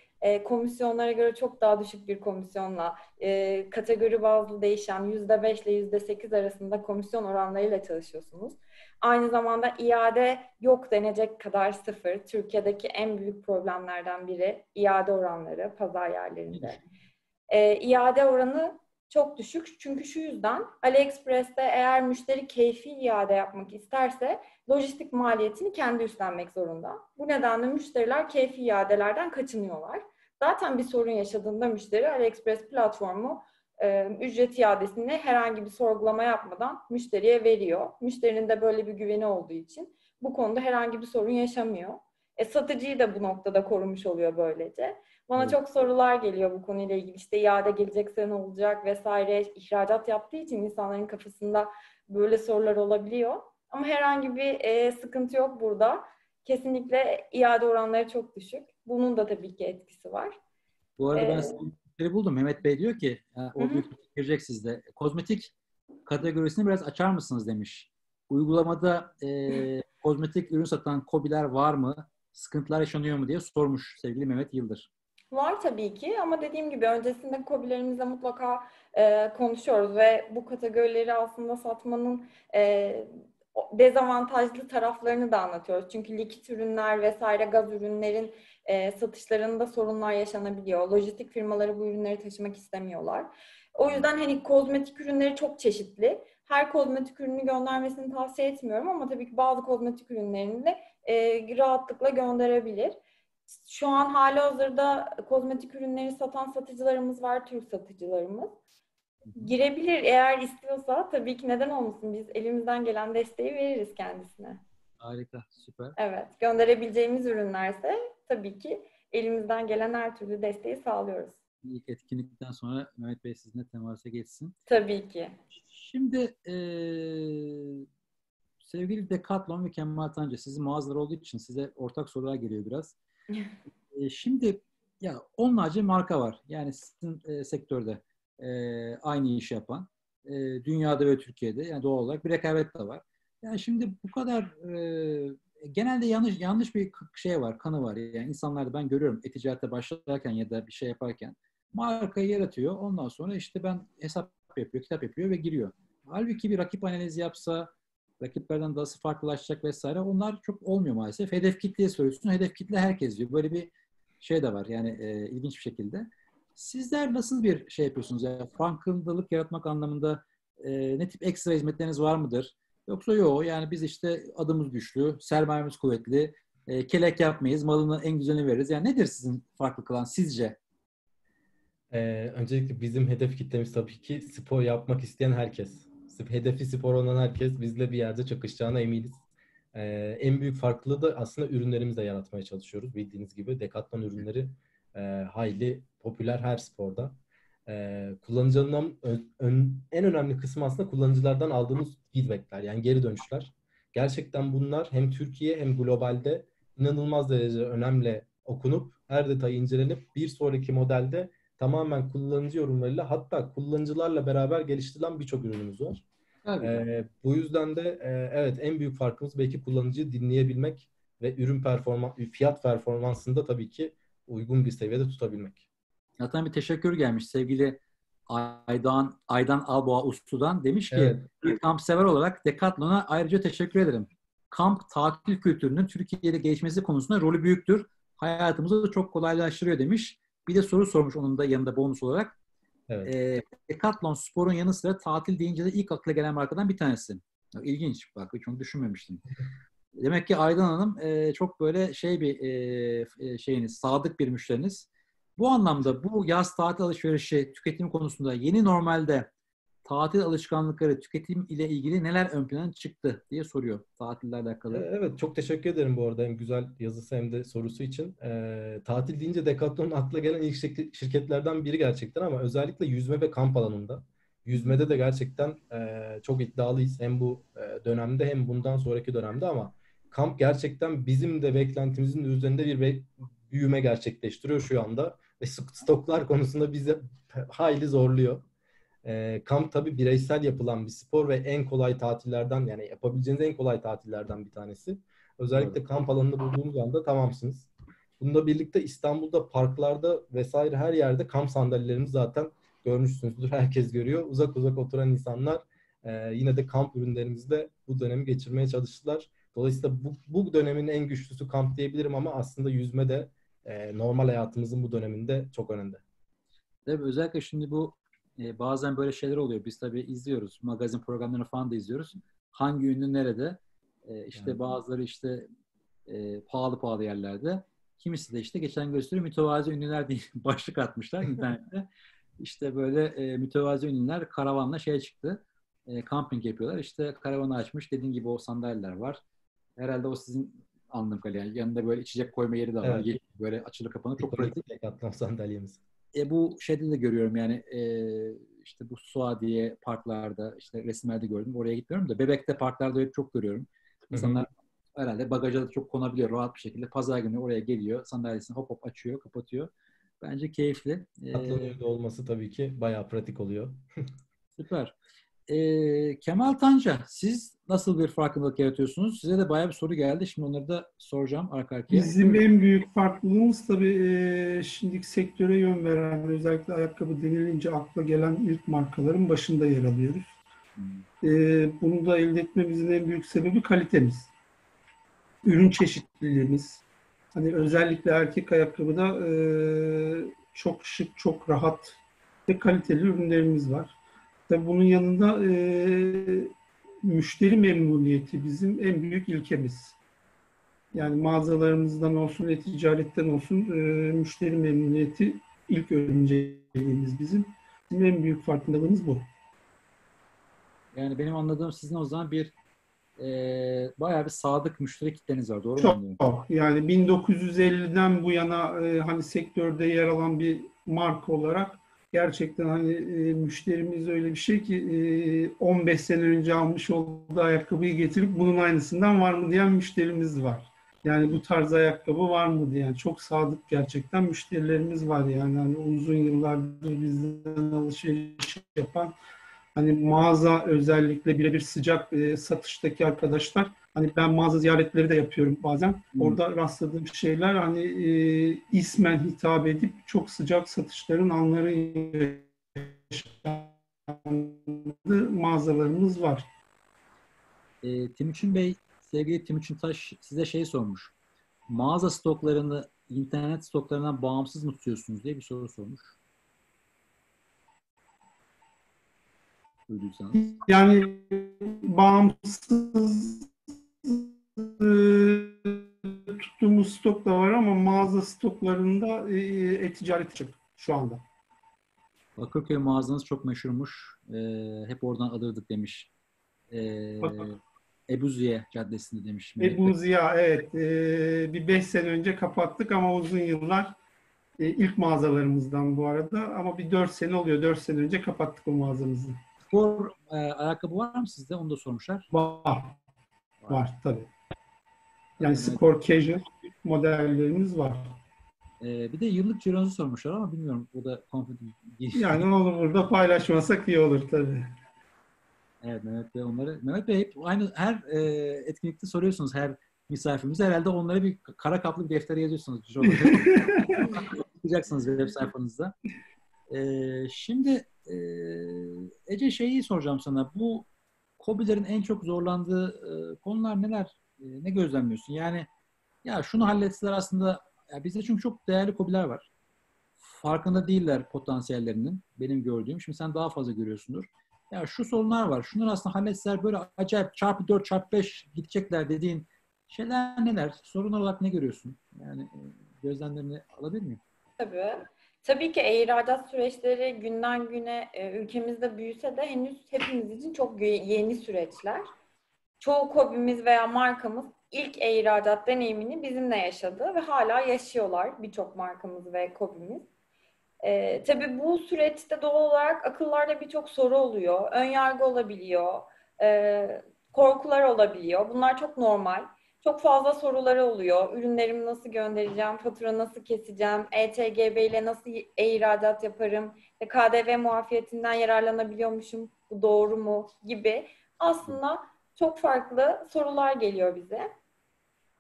komisyonlara göre çok daha düşük bir komisyonla, kategori bazlı değişen yüzde beş ile yüzde sekiz arasında komisyon oranlarıyla çalışıyorsunuz. Aynı zamanda iade yok denecek kadar sıfır. Türkiye'deki en büyük problemlerden biri iade oranları pazar yerlerinde. İade oranı çok düşük. Çünkü şu yüzden AliExpress'te eğer müşteri keyfi iade yapmak isterse lojistik maliyetini kendi üstlenmek zorunda. Bu nedenle müşteriler keyfi iadelerden kaçınıyorlar. Zaten bir sorun yaşadığında müşteri AliExpress platformu e, ücret iadesini herhangi bir sorgulama yapmadan müşteriye veriyor. Müşterinin de böyle bir güveni olduğu için bu konuda herhangi bir sorun yaşamıyor. E, satıcıyı da bu noktada korumuş oluyor böylece. Bana evet, çok sorular geliyor bu konuyla ilgili. İşte iade gelecekse ne olacak vesaire. İhracat yaptığı için insanların kafasında böyle sorular olabiliyor. Ama herhangi bir e, sıkıntı yok burada. Kesinlikle iade oranları çok düşük. Bunun da tabii ki etkisi var. Bu arada ee, ben sizleri buldum. Mehmet Bey diyor ki, o büyük girecek sizde. Kozmetik kategorisini biraz açar mısınız demiş. Uygulamada e, kozmetik ürün satan KOBİ'ler var mı? Sıkıntılar yaşanıyor mu diye sormuş sevgili Mehmet Yıldır. Var tabii ki ama dediğim gibi öncesinde KOBİ'lerimizle mutlaka e, konuşuyoruz ve bu kategorileri aslında satmanın e, dezavantajlı taraflarını da anlatıyoruz. Çünkü likit ürünler vesaire gaz ürünlerin e, satışlarında sorunlar yaşanabiliyor. Lojistik firmaları bu ürünleri taşımak istemiyorlar. O yüzden hani kozmetik ürünleri çok çeşitli. Her kozmetik ürünü göndermesini tavsiye etmiyorum ama tabii ki bazı kozmetik ürünlerini de e, rahatlıkla gönderebilir. Şu an halihazırda kozmetik ürünleri satan satıcılarımız var, Türk satıcılarımız. Girebilir eğer istiyorsa, tabii ki neden olmasın, biz elimizden gelen desteği veririz kendisine. Harika, süper. Evet, gönderebileceğimiz ürünlerse tabii ki elimizden gelen her türlü desteği sağlıyoruz. İlk etkinlikten sonra Mehmet Bey sizinle temasa geçsin. Tabii ki. Şimdi ee, sevgili Decathlon ve Kemal Tanca, sizin mağazalar olduğu için size ortak sorular geliyor biraz. Şimdi ya onlarca marka var. Yani sizin e, sektörde e, aynı işi yapan e, dünyada ve Türkiye'de yani doğal olarak bir rekabet de var. Yani şimdi bu kadar e, genelde yanlış yanlış bir şey var, kanı var. Yani insanlarda ben görüyorum e-ticarete başlarken ya da bir şey yaparken markayı yaratıyor. Ondan sonra işte ben hesap yapıyor, kitap yapıyor ve giriyor. Halbuki bir rakip analizi yapsa, rakiplerden daha farklılaşacak vesaire. Onlar çok olmuyor maalesef. Hedef kitleye soruyorsun. Hedef kitle herkes diyor. Böyle bir şey de var. Yani e, ilginç bir şekilde. Sizler nasıl bir şey yapıyorsunuz? Yani farkındalık yaratmak anlamında e, ne tip ekstra hizmetleriniz var mıdır? Yoksa yok. Yani biz işte adımız güçlü, sermayemiz kuvvetli, e, kelek yapmayız, malının en güzelini veririz. Yani nedir sizin farklı kılan sizce? Ee, öncelikle bizim hedef kitlemiz tabii ki spor yapmak isteyen herkes. Hedefi spor olan herkes bizle bir yerde çakışacağına eminiz. Ee, en büyük farklılığı da aslında ürünlerimizle yaratmaya çalışıyoruz. Bildiğiniz gibi Decathlon ürünleri e, hayli popüler her sporda. Ee, kullanıcının ön, ön, en önemli kısmı aslında kullanıcılardan aldığımız feedbackler, yani geri dönüşler. Gerçekten bunlar hem Türkiye hem globalde inanılmaz derece önemli okunup, her detayı incelenip bir sonraki modelde tamamen kullanıcı yorumlarıyla, hatta kullanıcılarla beraber geliştirilen birçok ürünümüz var. Ee, bu yüzden de e, evet en büyük farkımız belki kullanıcıyı dinleyebilmek ve ürün performans, fiyat performansında tabii ki uygun bir seviyede tutabilmek. Zaten bir teşekkür gelmiş sevgili Aydan, Aydan Alboğa Ustu'dan. Demiş ki evet, bir kamp sever olarak Decathlon'a ayrıca teşekkür ederim. Kamp tatil kültürünün Türkiye'de gelişmesi konusunda rolü büyüktür. Hayatımızı da çok kolaylaştırıyor demiş. Bir de soru sormuş onun da yanında bonus olarak. Evet. E, Decathlon sporun yanı sıra tatil deyince de ilk akla gelen markadan bir tanesi. İlginç, bak hiç onu düşünmemiştim. Demek ki Aydan Hanım e, çok böyle şey bir e, şeyiniz, sadık bir müşteriniz. Bu anlamda bu yaz tatil alışverişi tüketim konusunda yeni normalde tatil alışkanlıkları, tüketim ile ilgili neler ön plana çıktı diye soruyor tatille alakalı. Evet, çok teşekkür ederim bu arada hem güzel yazısı hem de sorusu için. E, tatil deyince Decathlon'un akla gelen ilk şirketlerden biri gerçekten, ama özellikle yüzme ve kamp alanında. Yüzmede de gerçekten e, çok iddialıyız hem bu dönemde hem bundan sonraki dönemde, ama kamp gerçekten bizim de beklentimizin üzerinde bir büyüme gerçekleştiriyor şu anda. Ve stoklar konusunda bizi hayli zorluyor. E, kamp tabii bireysel yapılan bir spor ve en kolay tatillerden, yani yapabileceğiniz en kolay tatillerden bir tanesi. Özellikle kamp alanını bulduğunuz anda tamamsınız. Bununla birlikte İstanbul'da parklarda vesaire her yerde kamp sandalyelerimiz zaten görmüşsünüzdür. Herkes görüyor. Uzak uzak oturan insanlar e, yine de kamp ürünlerimizle bu dönemi geçirmeye çalıştılar. Dolayısıyla bu, bu dönemin en güçlüsü kamp diyebilirim, ama aslında yüzme de e, normal hayatımızın bu döneminde çok önemli. Tabii özellikle şimdi bu e, bazen böyle şeyler oluyor. Biz tabii izliyoruz. Magazin programlarını falan da izliyoruz. Hangi ünlü nerede? E, işte yani. Bazıları işte e, pahalı pahalı yerlerde. Kimisi de işte geçen gösteri mütevazi ünlüler diye başlık atmışlar internette. İşte böyle e, mütevazi ünlüler karavanla şeye çıktı. E, kamping yapıyorlar. İşte karavanı açmış. Dediğin gibi o sandalyeler var. Herhalde o sizin anladığım kadarıyla. Yani yanında böyle içecek koyma yeri de var. Evet. Böyle açılı kapanı çok pratik. Decathlon sandalyemiz. E bu şeyde de görüyorum yani e, işte bu Suadiye parklarda işte resimlerde gördüm. Oraya gitmiyorum da Bebek'te parklarda hep çok görüyorum. İnsanlar hı-hı, herhalde bagaja da çok konabiliyor rahat bir şekilde. Pazar günü oraya geliyor. Sandalyesini hop hop açıyor, kapatıyor. Bence keyifli. Decathlon'un evde olması tabii ki bayağı pratik oluyor. Süper. E, Kemal Tanca, siz nasıl bir farkındalık yaratıyorsunuz? Size de bayağı bir soru geldi. Şimdi onları da soracağım arka arkaya. Bizim en büyük farklılığımız tabii e, şimdiki sektöre yön veren, özellikle ayakkabı denilince akla gelen ilk markaların başında yer alıyoruz. Hmm. E, bunu da elde etmemizin en büyük sebebi kalitemiz. Ürün çeşitliliğimiz. Hani özellikle erkek ayakkabıda e, çok şık, çok rahat ve kaliteli ürünlerimiz var. Tabii bunun yanında e, müşteri memnuniyeti bizim en büyük ilkemiz. Yani mağazalarımızdan olsun, e-ticaretten olsun e, müşteri memnuniyeti ilk önceliğimiz bizim. Bizim en büyük farkındalığımız bu. Yani benim anladığım sizin o zaman bir e, bayağı bir sadık müşteri kitleniz var. Doğru mu? Çok. Yani bin dokuz yüz elliden bu yana e, hani sektörde yer alan bir marka olarak gerçekten hani e, müşterimiz öyle bir şey ki e, on beş sene önce almış olduğu ayakkabıyı getirip bunun aynısından var mı diyen müşterimiz var. Yani bu tarz ayakkabı var mı diyen çok sadık gerçekten müşterilerimiz var. Yani hani uzun yıllardır bizden alışveriş yapan, hani mağaza özellikle birebir sıcak e, satıştaki arkadaşlar, hani ben mağaza ziyaretleri de yapıyorum bazen. Hmm. Orada rastladığım şeyler hani e, ismen hitap edip çok sıcak satışların anları yaşandığı mağazalarımız var. E, Timuçin Bey, sevgili Timuçin Taş size şey sormuş. Mağaza stoklarını internet stoklarından bağımsız mı tutuyorsunuz diye bir soru sormuş. Duyduysanız. Yani bağımsız tuttuğumuz stok da var ama mağaza stoklarında e-ticaret çık şu anda. Bakırköy mağazanız çok meşhurmuş. E, hep oradan alırdık demiş. E, Ebu Ziya Caddesi'nde demiş. Ebu Ziya, evet. E, bir beş sene önce kapattık ama uzun yıllar e, ilk mağazalarımızdan bu arada. Ama bir dört sene oluyor. Dört sene önce kapattık o mağazamızı. Spor e, ayakkabı var mı sizde? Onu da sormuşlar. Var. Var, var tabii. Yani evet. Spor casual modellerimiz var. Ee, bir de yıllık cironuzu sormuşlar ama bilmiyorum. Bu da konfident. Yani onu burada paylaşmasak iyi olur tabii. Evet Mehmet Bey onları. Mehmet Bey hep aynı her e, etkinlikte soruyorsunuz her misafirimize. Herhalde onlara bir kara kaplı bir deftere yazıyorsunuz. Yapacaksınız web sayfanızda. E, şimdi e, Ece şeyi soracağım sana. Bu KOBİ'lerin en çok zorlandığı e, konular neler? E, ne gözlemliyorsun? Yani ya şunu halletseler aslında ya bizde çünkü çok değerli KOBİ'ler var. Farkında değiller potansiyellerinin. Benim gördüğüm. Şimdi sen daha fazla görüyorsundur. Ya şu sorunlar var. Şunları aslında halletseler böyle acayip çarpı dört çarpı beş gidecekler dediğin şeyler neler? Sorun olarak ne görüyorsun? Yani gözlemlerini alabilir miyim? Tabii. Tabii ki ihracat süreçleri günden güne ülkemizde büyüse de henüz hepimiz için çok yeni süreçler. Çoğu KOBİ'miz veya markamız ilk ihracat deneyimini bizimle yaşadı ve hala yaşıyorlar birçok markamız ve KOBİ'miz. Ee, tabii bu süreçte doğal olarak akıllarda birçok soru oluyor. Önyargı olabiliyor, e, korkular olabiliyor. Bunlar çok normal. Çok fazla soruları oluyor. Ürünlerimi nasıl göndereceğim, fatura nasıl keseceğim, E T G B ile nasıl ihracat yaparım, K D V muafiyetinden yararlanabiliyormuşum, bu doğru mu gibi. Aslında çok farklı sorular geliyor bize.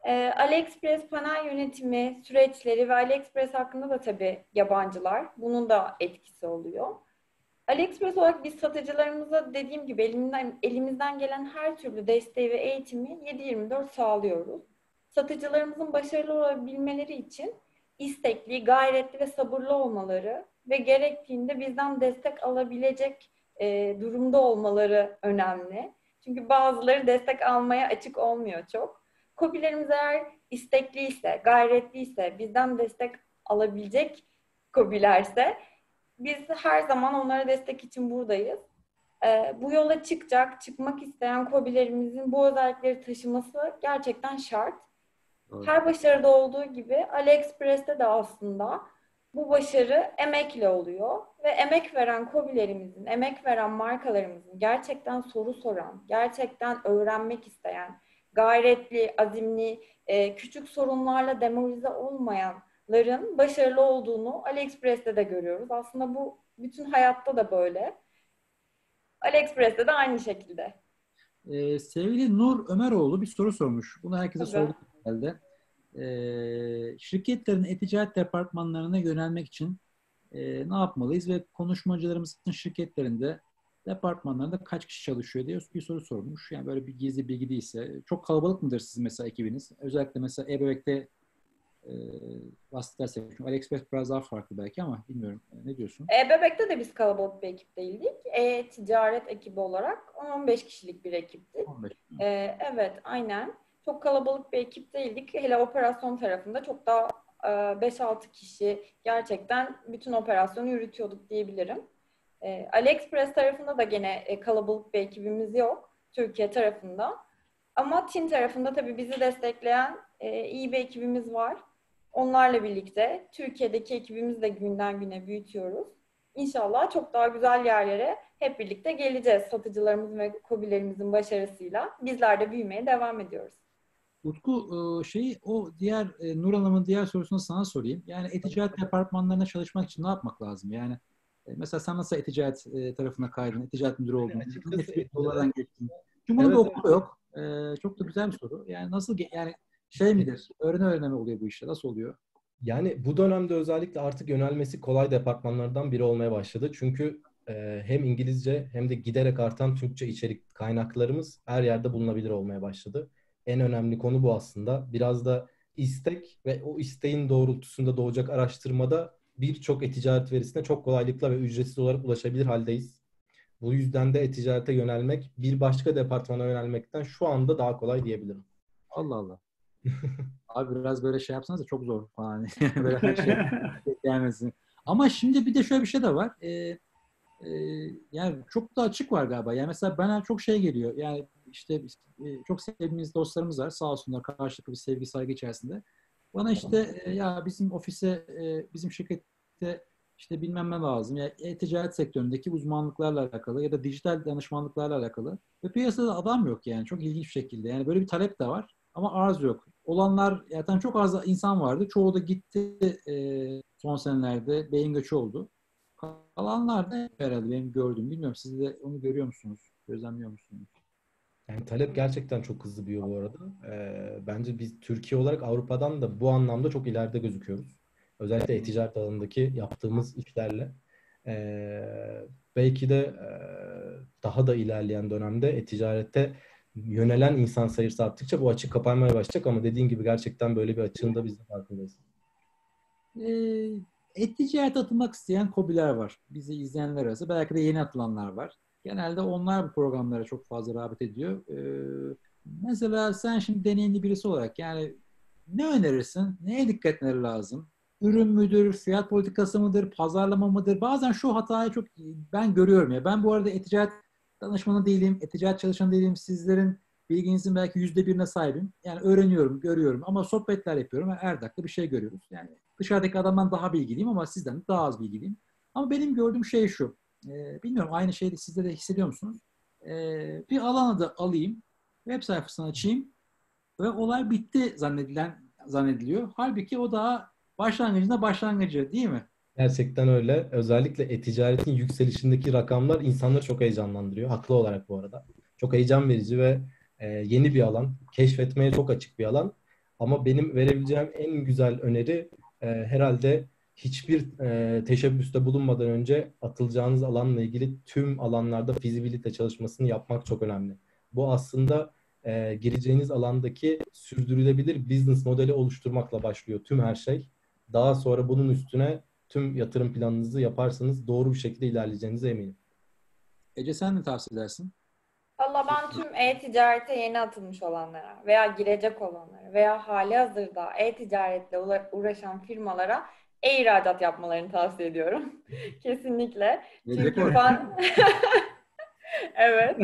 Ee, AliExpress panel yönetimi süreçleri ve AliExpress hakkında da tabii yabancılar. Bunun da etkisi oluyor. AliExpress olarak biz satıcılarımıza dediğim gibi elimizden, elimizden gelen her türlü desteği ve eğitimi yedi yirmi dört sağlıyoruz. Satıcılarımızın başarılı olabilmeleri için istekli, gayretli ve sabırlı olmaları ve gerektiğinde bizden destek alabilecek e, durumda olmaları önemli. Çünkü bazıları destek almaya açık olmuyor çok. KOBİ'lerimiz eğer istekliyse, gayretliyse, bizden destek alabilecek KOBİ'lerse biz her zaman onlara destek için buradayız. Ee, bu yola çıkacak, çıkmak isteyen KOBİ'lerimizin bu özellikleri taşıması gerçekten şart. Evet. Her başarıda olduğu gibi AliExpress'te de aslında bu başarı emekle oluyor. Ve emek veren KOBİ'lerimizin, emek veren markalarımızın gerçekten soru soran, gerçekten öğrenmek isteyen, gayretli, azimli, küçük sorunlarla demoralize olmayanların başarılı olduğunu AliExpress'te de görüyoruz. Aslında bu bütün hayatta da böyle. AliExpress'te de aynı şekilde. Ee, sevgili Nur Ömeroğlu bir soru sormuş. Bunu herkese sorduk herhalde. Ee, şirketlerin e-ticaret departmanlarına yönelmek için e, ne yapmalıyız ve konuşmacılarımızın şirketlerinde departmanlarında kaç kişi çalışıyor diye bir soru sormuş. Yani böyle bir gizli bilgi değilse. Çok kalabalık mıdır siz mesela ekibiniz? Özellikle mesela e-bebekte e, bahsedersek. AliExpress biraz daha farklı belki ama bilmiyorum. Ne diyorsun? E-bebekte de biz kalabalık bir ekip değildik. E-ticaret ekibi olarak on on beş kişilik bir ekiptik. on beş E, evet aynen. Çok kalabalık bir ekip değildik. Hele operasyon tarafında çok daha e, beş altı kişi gerçekten bütün operasyonu yürütüyorduk diyebilirim. E, AliExpress tarafında da gene e, kalabalık bir ekibimiz yok. Türkiye tarafında. Ama Çin tarafında tabii bizi destekleyen e, iyi bir ekibimiz var. Onlarla birlikte Türkiye'deki ekibimizi de günden güne büyütüyoruz. İnşallah çok daha güzel yerlere hep birlikte geleceğiz. Satıcılarımızın ve KOBİ'lerimizin başarısıyla bizler de büyümeye devam ediyoruz. Utku, şeyi o diğer Nur Hanım'ın diğer sorusunu sana sorayım. Yani e-ticaret departmanlarına çalışmak için ne yapmak lazım? Yani mesela sen nasıl e-ticaret tarafına kaydın, e-ticaret müdürü oldun, dolardan geçtin. Çünkü bunun da okulu yok. Ee, çok da güzel bir soru. Yani nasıl yani şey midir? Öğrene öğrenme oluyor bu işler. Nasıl oluyor? Yani bu dönemde özellikle artık yönelmesi kolay departmanlardan biri olmaya başladı. Çünkü e, hem İngilizce hem de giderek artan Türkçe içerik kaynaklarımız her yerde bulunabilir olmaya başladı. En önemli konu bu aslında. Biraz da istek ve o isteğin doğrultusunda doğacak araştırmada birçok e-ticaret verisine çok kolaylıkla ve ücretsiz olarak ulaşabilir haldeyiz. Bu yüzden de e-ticarete yönelmek bir başka departmana yönelmekten şu anda daha kolay diyebilirim. Allah Allah. Abi biraz böyle şey yapsanız da çok zor falan. Böyle her şey gelmesin. Ama şimdi bir de şöyle bir şey de var. Ee, e, yani çok da açık var galiba. Yani mesela bana çok şey geliyor. Yani işte e, çok sevdiğimiz dostlarımız var. Sağ olsunlar, karşılıklı bir sevgi, saygı içerisinde. Bana işte e, ya bizim ofise, e, bizim şirkette işte bilmem ne lazım. Yani e-ticaret sektöründeki uzmanlıklarla alakalı ya da dijital danışmanlıklarla alakalı. Ve piyasada adam yok yani. Çok ilginç bir şekilde. Yani böyle bir talep de var. Ama arz yok. Olanlar, zaten çok az insan vardı. Çoğu da gitti e, son senelerde. Beyin göçü oldu. Kalanlar da herhalde benim gördüğüm. Bilmiyorum, siz de onu görüyor musunuz? Gözlemliyor musunuz? Yani talep gerçekten çok hızlı büyüyor bu arada. Ee, bence biz Türkiye olarak Avrupa'dan da bu anlamda çok ileride gözüküyoruz. Özellikle e-ticaret alanındaki yaptığımız işlerle. Ee, belki de e, daha da ilerleyen dönemde e-ticarette yönelen insan sayısı arttıkça bu açık kapanmaya başlayacak, ama dediğin gibi gerçekten böyle bir açığında biz de farkındayız. E-ticaret atılmak isteyen kobiler var. Bizi izleyenler arası. Belki de yeni atılanlar var. Genelde onlar bu programlara çok fazla rağbet ediyor. Ee, mesela sen şimdi deneyimli birisi olarak yani ne önerirsin? Neye dikkat etmeleri lazım? Ürün müdür, fiyat politikası mıdır, pazarlama mıdır? Bazen şu hatayı çok ben görüyorum ya. Ben bu arada e-ticaret danışmanı değilim, e-ticaret çalışanı değilim. Sizlerin bilginizin belki yüzde birine sahibim. Yani öğreniyorum, görüyorum ama sohbetler yapıyorum. Her dakika bir şey görüyoruz. Yani dışarıdaki adamdan daha bilgiliyim ama sizden daha az bilgiliyim. Ama benim gördüğüm şey şu. E, bilmiyorum aynı şeyi sizde de hissediyor musunuz? E, bir alanı da alayım, web sayfasını açayım ve olay bitti zannedilen zannediliyor. Halbuki o daha başlangıcında başlangıcı değil mi? Gerçekten öyle. Özellikle e-ticaretin yükselişindeki rakamlar insanları çok heyecanlandırıyor. Haklı olarak bu arada. Çok heyecan verici ve e, yeni bir alan. Keşfetmeye çok açık bir alan. Ama benim verebileceğim en güzel öneri e, herhalde hiçbir e, teşebbüste bulunmadan önce atılacağınız alanla ilgili tüm alanlarda fizibilite çalışmasını yapmak çok önemli. Bu aslında e, gireceğiniz alandaki sürdürülebilir business modeli oluşturmakla başlıyor tüm her şey. Daha sonra bunun üstüne tüm yatırım planınızı yaparsanız doğru bir şekilde ilerleyeceğinize eminim. Ece sen ne tavsiye edersin? Valla ben tüm e-ticarete yeni atılmış olanlara veya girecek olanlara veya hali hazırda e-ticaretle uğraşan firmalara e-ihracat yapmalarını tavsiye ediyorum. Kesinlikle. Çünkü ben... evet.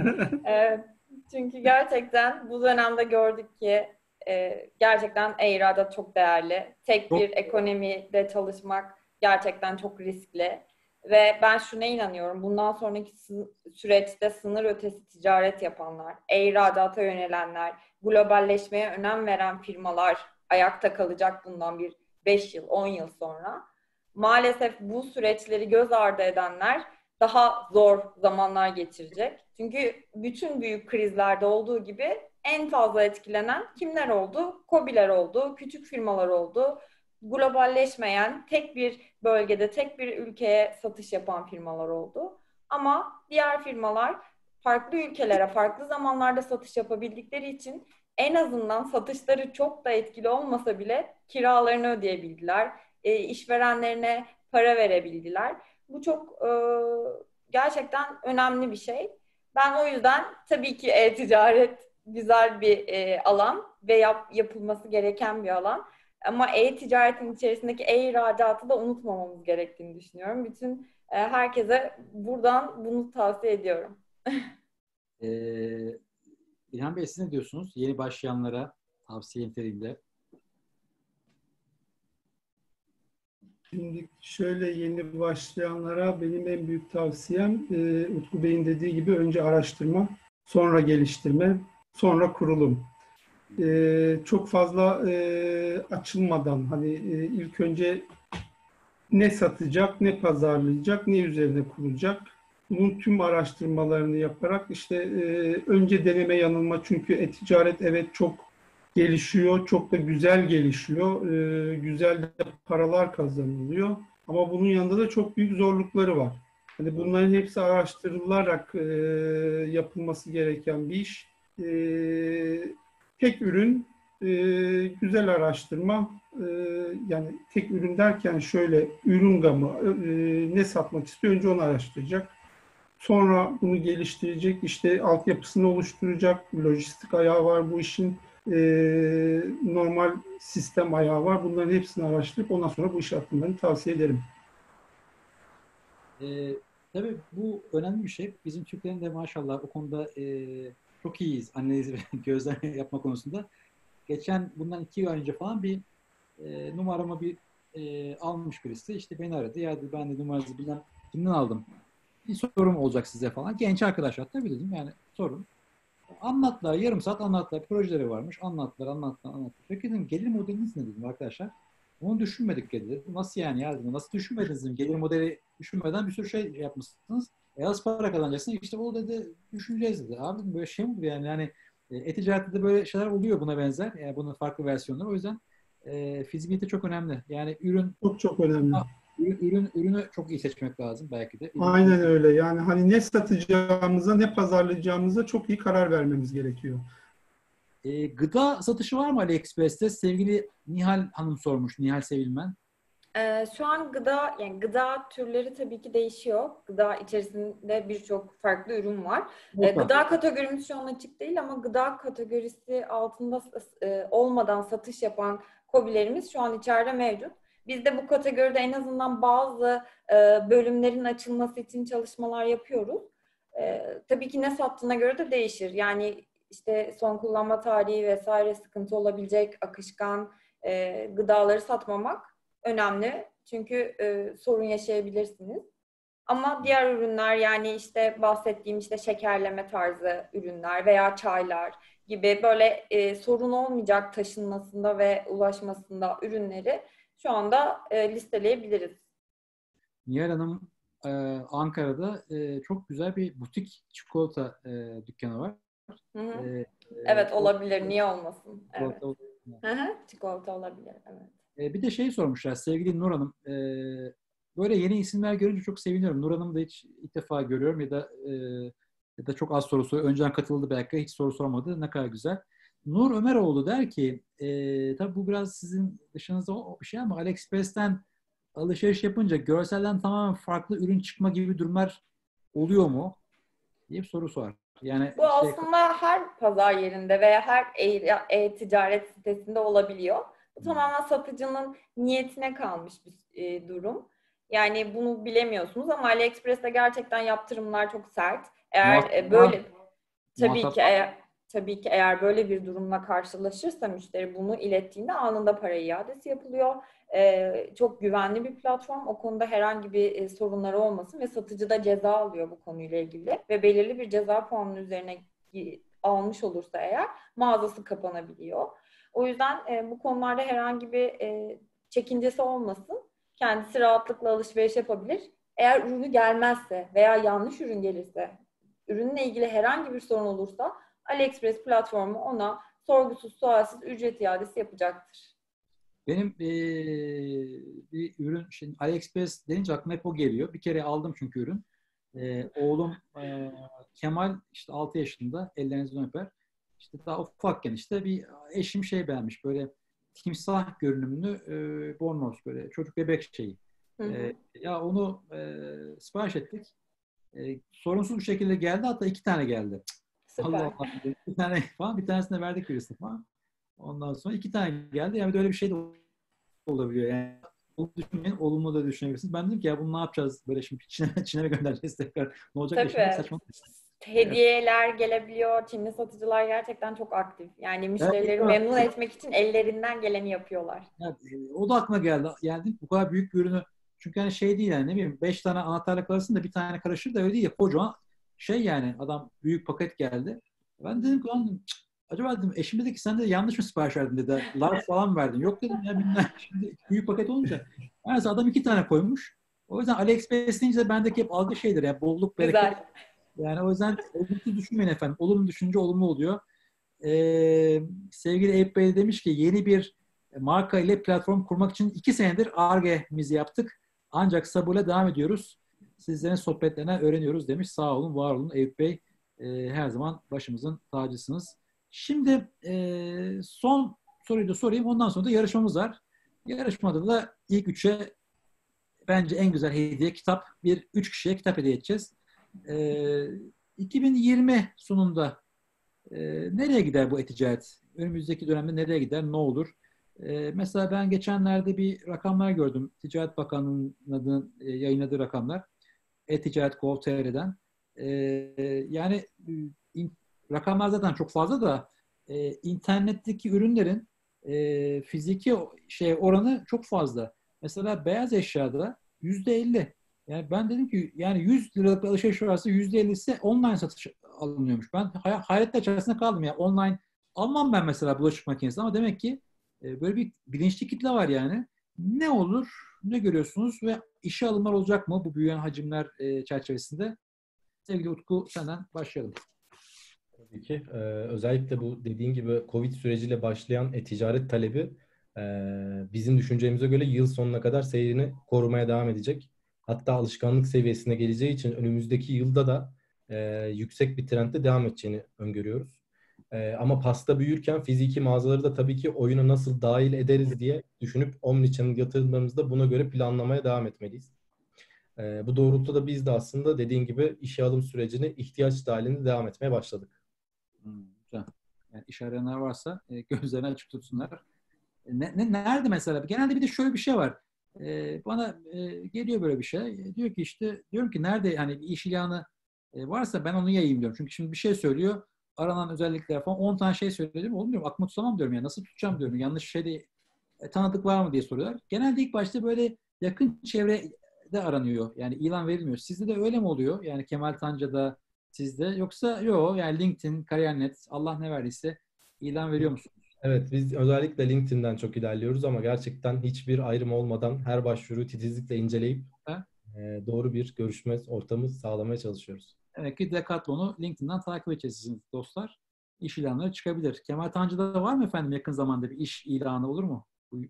Evet. Çünkü gerçekten bu dönemde gördük ki e, gerçekten e-ihracat çok değerli. Tek bir ekonomide çalışmak gerçekten çok riskli. Ve ben şuna inanıyorum. Bundan sonraki süreçte sınır ötesi ticaret yapanlar, e-ihracata yönelenler, globalleşmeye önem veren firmalar ayakta kalacak bundan bir beş yıl, on yıl sonra. Maalesef bu süreçleri göz ardı edenler daha zor zamanlar geçirecek. Çünkü bütün büyük krizlerde olduğu gibi en fazla etkilenen kimler oldu? KOBİ'ler oldu, küçük firmalar oldu. Globalleşmeyen, tek bir bölgede, tek bir ülkeye satış yapan firmalar oldu. Ama diğer firmalar farklı ülkelere, farklı zamanlarda satış yapabildikleri için en azından satışları çok da etkili olmasa bile kiralarını ödeyebildiler, işverenlerine para verebildiler. Bu çok gerçekten önemli bir şey. Ben o yüzden tabii ki e-ticaret güzel bir alan ve yap, yapılması gereken bir alan. Ama e-ticaretin içerisindeki e-ihracatı da unutmamamız gerektiğini düşünüyorum. Bütün herkese buradan bunu tavsiye ediyorum. ee, İlhan Bey, siz ne diyorsunuz? Yeni başlayanlara tavsiye niteliğinde. Şimdi şöyle, yeni başlayanlara benim en büyük tavsiyem e, Utku Bey'in dediği gibi önce araştırma, sonra geliştirme, sonra kurulum. Ee, çok fazla e, açılmadan hani e, ilk önce ne satacak, ne pazarlayacak, ne üzerine kurulacak, bunun tüm araştırmalarını yaparak işte e, önce deneme yanılma, çünkü e-ticaret evet çok gelişiyor, çok da güzel gelişiyor, e, güzel de paralar kazanılıyor ama bunun yanında da çok büyük zorlukları var. Hani bunların hepsi araştırılarak e, yapılması gereken bir iş. E, Tek ürün, e, güzel araştırma, e, yani tek ürün derken şöyle ürün gamı, e, ne satmak istiyor önce onu araştıracak. Sonra bunu geliştirecek, işte altyapısını oluşturacak, lojistik ayağı var bu işin, e, normal sistem ayağı var. Bunların hepsini araştırıp ondan sonra bu işe atılmanı tavsiye ederim. E, Tabii bu önemli bir şey. Bizim Türklerin de maşallah o konuda e, çok iyiyiz. Analiz ve gözlem yapma konusunda. Geçen bundan iki yıl önce falan bir e, numaramı bir e, almış birisi. İşte beni aradı. Ya dedi, ben de numaranızı bilmem kimden aldım. Bir sorum olacak size falan. Genç arkadaşlar tabii dedim. Yani sorun. Anlattılar. Yarım saat anlattılar. Projeleri varmış. Anlattılar, anlattılar, anlattılar. Peki dedim, gelir modeliniz ne dedim arkadaşlar. Onu düşünmedik dedi. Nasıl yani ya dedim. Nasıl düşünmediniz dedim. Gelir modeli düşünmeden bir sürü şey yapmışsınız. E az para kazanacaksınız. İşte o dedi düşüneceğiz dedi. Abi dedim, böyle şey mi yani? Yani e-ticarette de böyle şeyler oluyor buna benzer. Yani bunun farklı versiyonları. O yüzden e, fizibilite çok önemli. Yani ürün çok çok önemli. Ah, ürün, ürün, ürünü çok iyi seçmek lazım belki de. Ürün. Aynen öyle. Yani hani ne satacağımıza, ne pazarlayacağımıza çok iyi karar vermemiz gerekiyor. E, gıda satışı var mı AliExpress'te? Sevgili Nihal Hanım sormuş. Nihal Sevilmen. Ee, şu an gıda, yani gıda türleri tabii ki değişiyor. Gıda içerisinde birçok farklı ürün var. Ee, gıda kategorimiz şu an açık değil ama gıda kategorisi altında e, olmadan satış yapan KOBİ'lerimiz şu an içeride mevcut. Biz de bu kategoride en azından bazı e, bölümlerin açılması için çalışmalar yapıyoruz. E, tabii ki ne sattığına göre de değişir. Yani işte son kullanma tarihi vesaire sıkıntı olabilecek akışkan e, gıdaları satmamak önemli. Çünkü e, sorun yaşayabilirsiniz. Ama diğer ürünler, yani işte bahsettiğim işte şekerleme tarzı ürünler veya çaylar gibi böyle e, sorun olmayacak taşınmasında ve ulaşmasında ürünleri şu anda e, listeleyebiliriz. Nihal Hanım e, Ankara'da e, çok güzel bir butik çikolata e, dükkanı var. Hı hı. E, evet e, olabilir. O, niye olmasın? Çikolata, evet. Olabilir. Hı hı, çikolata olabilir. Evet. Bir de şey sormuşlar sevgili Nur Hanım, böyle yeni isimler görünce çok seviniyorum. Nur Hanım'ı da hiç ilk defa görüyorum ya da ya da çok az soru soruyor. Önceden katıldı belki, hiç soru sormadı. Ne kadar güzel. Nur Ömeroğlu der ki, tabii bu biraz sizin dışınızda o bir şey ama AliExpress'ten alışveriş yapınca görselden tamamen farklı ürün çıkma gibi durumlar oluyor mu diye bir soru sorar. Yani bu şey... aslında her pazar yerinde veya her e-ticaret sitesinde olabiliyor. Bu tamamen satıcının niyetine kalmış bir e, durum. Yani bunu bilemiyorsunuz ama AliExpress'te gerçekten yaptırımlar çok sert. Eğer Muhat- e, böyle tabii Muhat- ki eğer, tabii ki eğer böyle bir durumla karşılaşırsa müşteri bunu ilettiğinde anında para iadesi yapılıyor. E, çok güvenli bir platform. O konuda herhangi bir e, sorunları olmasın ve satıcı da ceza alıyor bu konuyla ilgili ve belirli bir ceza puanının üzerine almış olursa eğer mağazası kapanabiliyor. O yüzden e, bu konularda herhangi bir e, çekincesi olmasın. Kendisi rahatlıkla alışveriş yapabilir. Eğer ürünü gelmezse veya yanlış ürün gelirse, ürünle ilgili herhangi bir sorun olursa AliExpress platformu ona sorgusuz sualsiz ücret iadesi yapacaktır. Benim ee, bir ürün, şimdi AliExpress denince aklıma hep o geliyor. Bir kere aldım çünkü ürün. E, oğlum e, Kemal işte altı yaşında, ellerinizden öper. İşte daha ufakken işte bir eşim şey beğenmiş, böyle timsah görünümlü e, bornoz, böyle çocuk bebek şeyi. Hı hı. E, ya onu e, sipariş ettik. E, sorunsuz bir şekilde geldi, hatta iki tane geldi. Süper. Allah Allah. Bir tane falan, bir tanesini verdik birisi falan. Ondan sonra iki tane geldi. Yani böyle bir şey de olabiliyor. Yani düşünmeyin, olumlu da düşünebilirsiniz. Ben dedim ki ya bunu ne yapacağız? Böyle şimdi Çin'e, Çin'e mi göndereceğiz tekrar? Ne olacak? Tabii. Saçma. Hediyeler gelebiliyor. Çinli satıcılar gerçekten çok aktif. Yani müşterileri evet, memnun evet. etmek için ellerinden geleni yapıyorlar. Evet, o da aklıma geldi. Yani bu kadar büyük bir ürünü. Çünkü hani şey değil yani, ne bileyim beş tane anahtarlık arasında bir tane karışır da öyle değil ya. Kocaman şey yani, adam büyük paket geldi. Ben dedim ki lan acaba dedim eşim dedi ki sen de yanlış mı sipariş verdin dedi. Large falan mı verdin? Yok dedim ya bilmem. Şimdi büyük paket olunca. Yani adam iki tane koymuş. O yüzden AliExpress deyince bendeki hep algı şeydir ya. Yani bolluk, bereket. Güzel. Yani o yüzden olumlu düşünmeyin efendim. Olumlu düşünce olumlu oluyor. Ee, sevgili Eyüp Bey demiş ki yeni bir marka ile platform kurmak için iki senedir Ar-Ge'mizi yaptık. Ancak sabırla devam ediyoruz. Sizlerin sohbetlerine öğreniyoruz demiş. Sağ olun, var olun Eyüp Bey. E, her zaman başımızın tacısınız. Şimdi e, son soruyu da sorayım. Ondan sonra da yarışmamız var. Yarışmada da ilk üçe bence en güzel hediye kitap. Bir üç kişiye kitap hediye edeceğiz. Ee, iki bin yirmi sonunda e, nereye gider bu e-ticaret? Önümüzdeki dönemde nereye gider? Ne olur? E, mesela ben geçenlerde bir rakamlar gördüm. Ticaret Bakanlığı'nın e, yayınladığı rakamlar. e-ticaret nokta gov nokta tr'den. E, yani in, rakamlar zaten çok fazla da e, internetteki ürünlerin e, fiziki şey oranı çok fazla. Mesela beyaz eşyada yüzde elli. Yani ben dedim ki yani yüz liralık alışveriş varsa yüzde ellisi online satış alınıyormuş. Ben hay hayretler içerisinde kaldım ya. Online almam ben mesela bulaşık makinesi, ama demek ki e, böyle bir bilinçli kitle var yani. Ne olur, ne görüyorsunuz ve işe alımlar olacak mı bu büyüyen hacimler e, çerçevesinde? Sevgili Utku, senden başlayalım. Tabii ki. Ee, özellikle bu dediğin gibi Covid süreciyle başlayan e-ticaret talebi e, bizim düşüncemize göre yıl sonuna kadar seyrini korumaya devam edecek. Hatta alışkanlık seviyesine geleceği için önümüzdeki yılda da e, yüksek bir trendde devam edeceğini öngörüyoruz. E, ama pasta büyürken fiziki mağazaları da tabii ki oyuna nasıl dahil ederiz diye düşünüp omnichannel yatırımlarımızda buna göre planlamaya devam etmeliyiz. E, bu doğrultuda biz de aslında dediğin gibi işe alım sürecini ihtiyaç dahilinde devam etmeye başladık. Hmm, güzel. Yani iş arayanlar varsa e, gözlerini açık tutsunlar. Ne, ne, nerede mesela? Genelde bir de şöyle bir şey var. Ee, bana e, geliyor böyle bir şey. Diyor ki işte, diyorum ki nerede hani iş ilanı e, varsa ben onu yayayım diyorum. Çünkü şimdi bir şey söylüyor. Aranan özellikler falan. on tane şey söylüyor. Oğlum diyorum, aklıma tutamam diyorum ya. Nasıl tutacağım diyorum. Yanlış şey de e, tanıdık var mı diye soruyorlar. Genelde ilk başta böyle yakın çevrede aranıyor. Yani ilan verilmiyor. Sizde de öyle mi oluyor? Yani Kemal Tanca'da sizde. Yoksa yok yani LinkedIn, Kariyer Net, Allah ne verdiyse ilan veriyor musunuz? Evet, biz özellikle LinkedIn'den çok ilerliyoruz ama gerçekten hiçbir ayrım olmadan her başvuru titizlikle inceleyip e, doğru bir görüşme ortamı sağlamaya çalışıyoruz. Evet ki Decathlon'u LinkedIn'den takip edeceksiniz dostlar. İş ilanları çıkabilir. Kemal Tancı'da var mı efendim yakın zamanda bir iş ilanı olur mu? Buyur.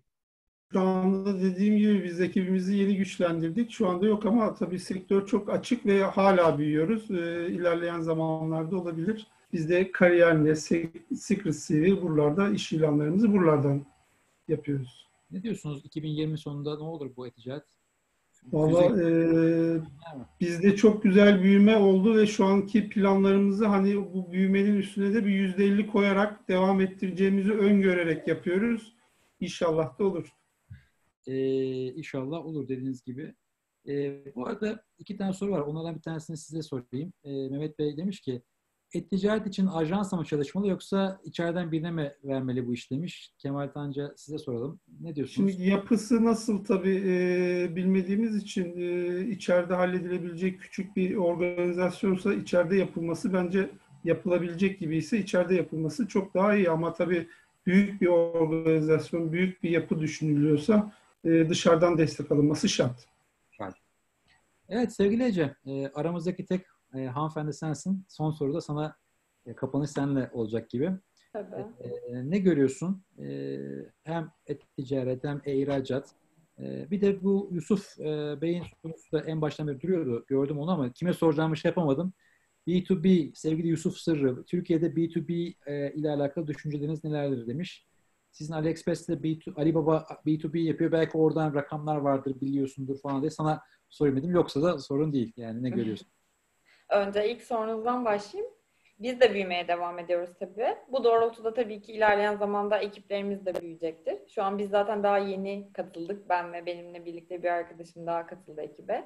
Şu anda dediğim gibi biz ekibimizi yeni güçlendirdik. Şu anda yok ama tabii sektör çok açık ve hala büyüyoruz. E, ilerleyen zamanlarda olabilir. Biz de kariyerle, Secret C V buralarda iş ilanlarımızı buralardan yapıyoruz. Ne diyorsunuz? iki bin yirmi sonunda ne olur bu e-ticaret? Valla e, bizde çok güzel büyüme oldu ve şu anki planlarımızı hani bu büyümenin üstüne de bir yüzde elli koyarak devam ettireceğimizi öngörerek yapıyoruz. İnşallah da olur. E, inşallah olur dediğiniz gibi. E, bu arada iki tane soru var. Onlardan bir tanesini size sorayım. E, Mehmet Bey demiş ki, e-ticaret için ajansla mı çalışmalı yoksa içeriden birine mi vermeli bu iş demiş. Kemal Tanca size soralım. Ne diyorsunuz? Şimdi yapısı nasıl tabii e, bilmediğimiz için e, içeride halledilebilecek küçük bir organizasyonsa içeride yapılması, bence yapılabilecek gibi ise içeride yapılması çok daha iyi. Ama tabii büyük bir organizasyon, büyük bir yapı düşünülüyorsa e, dışarıdan destek alınması şart. Evet sevgili Ece, e, aramızdaki tek E, hanımefendi sensin. Son soruda sana e, kapanış seninle olacak gibi. Tabii. E, e, ne görüyorsun? E, hem e-ticaret hem e-ihracat. E, bir de bu Yusuf e, Bey'in sorusu da en baştan beri duruyordu. Gördüm onu ama kime soracağımı şey yapamadım. B iki B, sevgili Yusuf Sırrı. Türkiye'de B iki B e, ile alakalı düşünceleriniz nelerdir demiş. Sizin AliExpress'te B iki, Alibaba B iki B yapıyor. Belki oradan rakamlar vardır, biliyorsundur falan diye sana sorayım dedim. Yoksa da sorun değil. Yani ne görüyorsun? Önce ilk sorunuzdan başlayayım. Biz de büyümeye devam ediyoruz tabii. Bu doğrultuda tabii ki ilerleyen zamanda ekiplerimiz de büyüyecektir. Şu an biz zaten daha yeni katıldık. Ben ve benimle birlikte bir arkadaşım daha katıldı ekibe.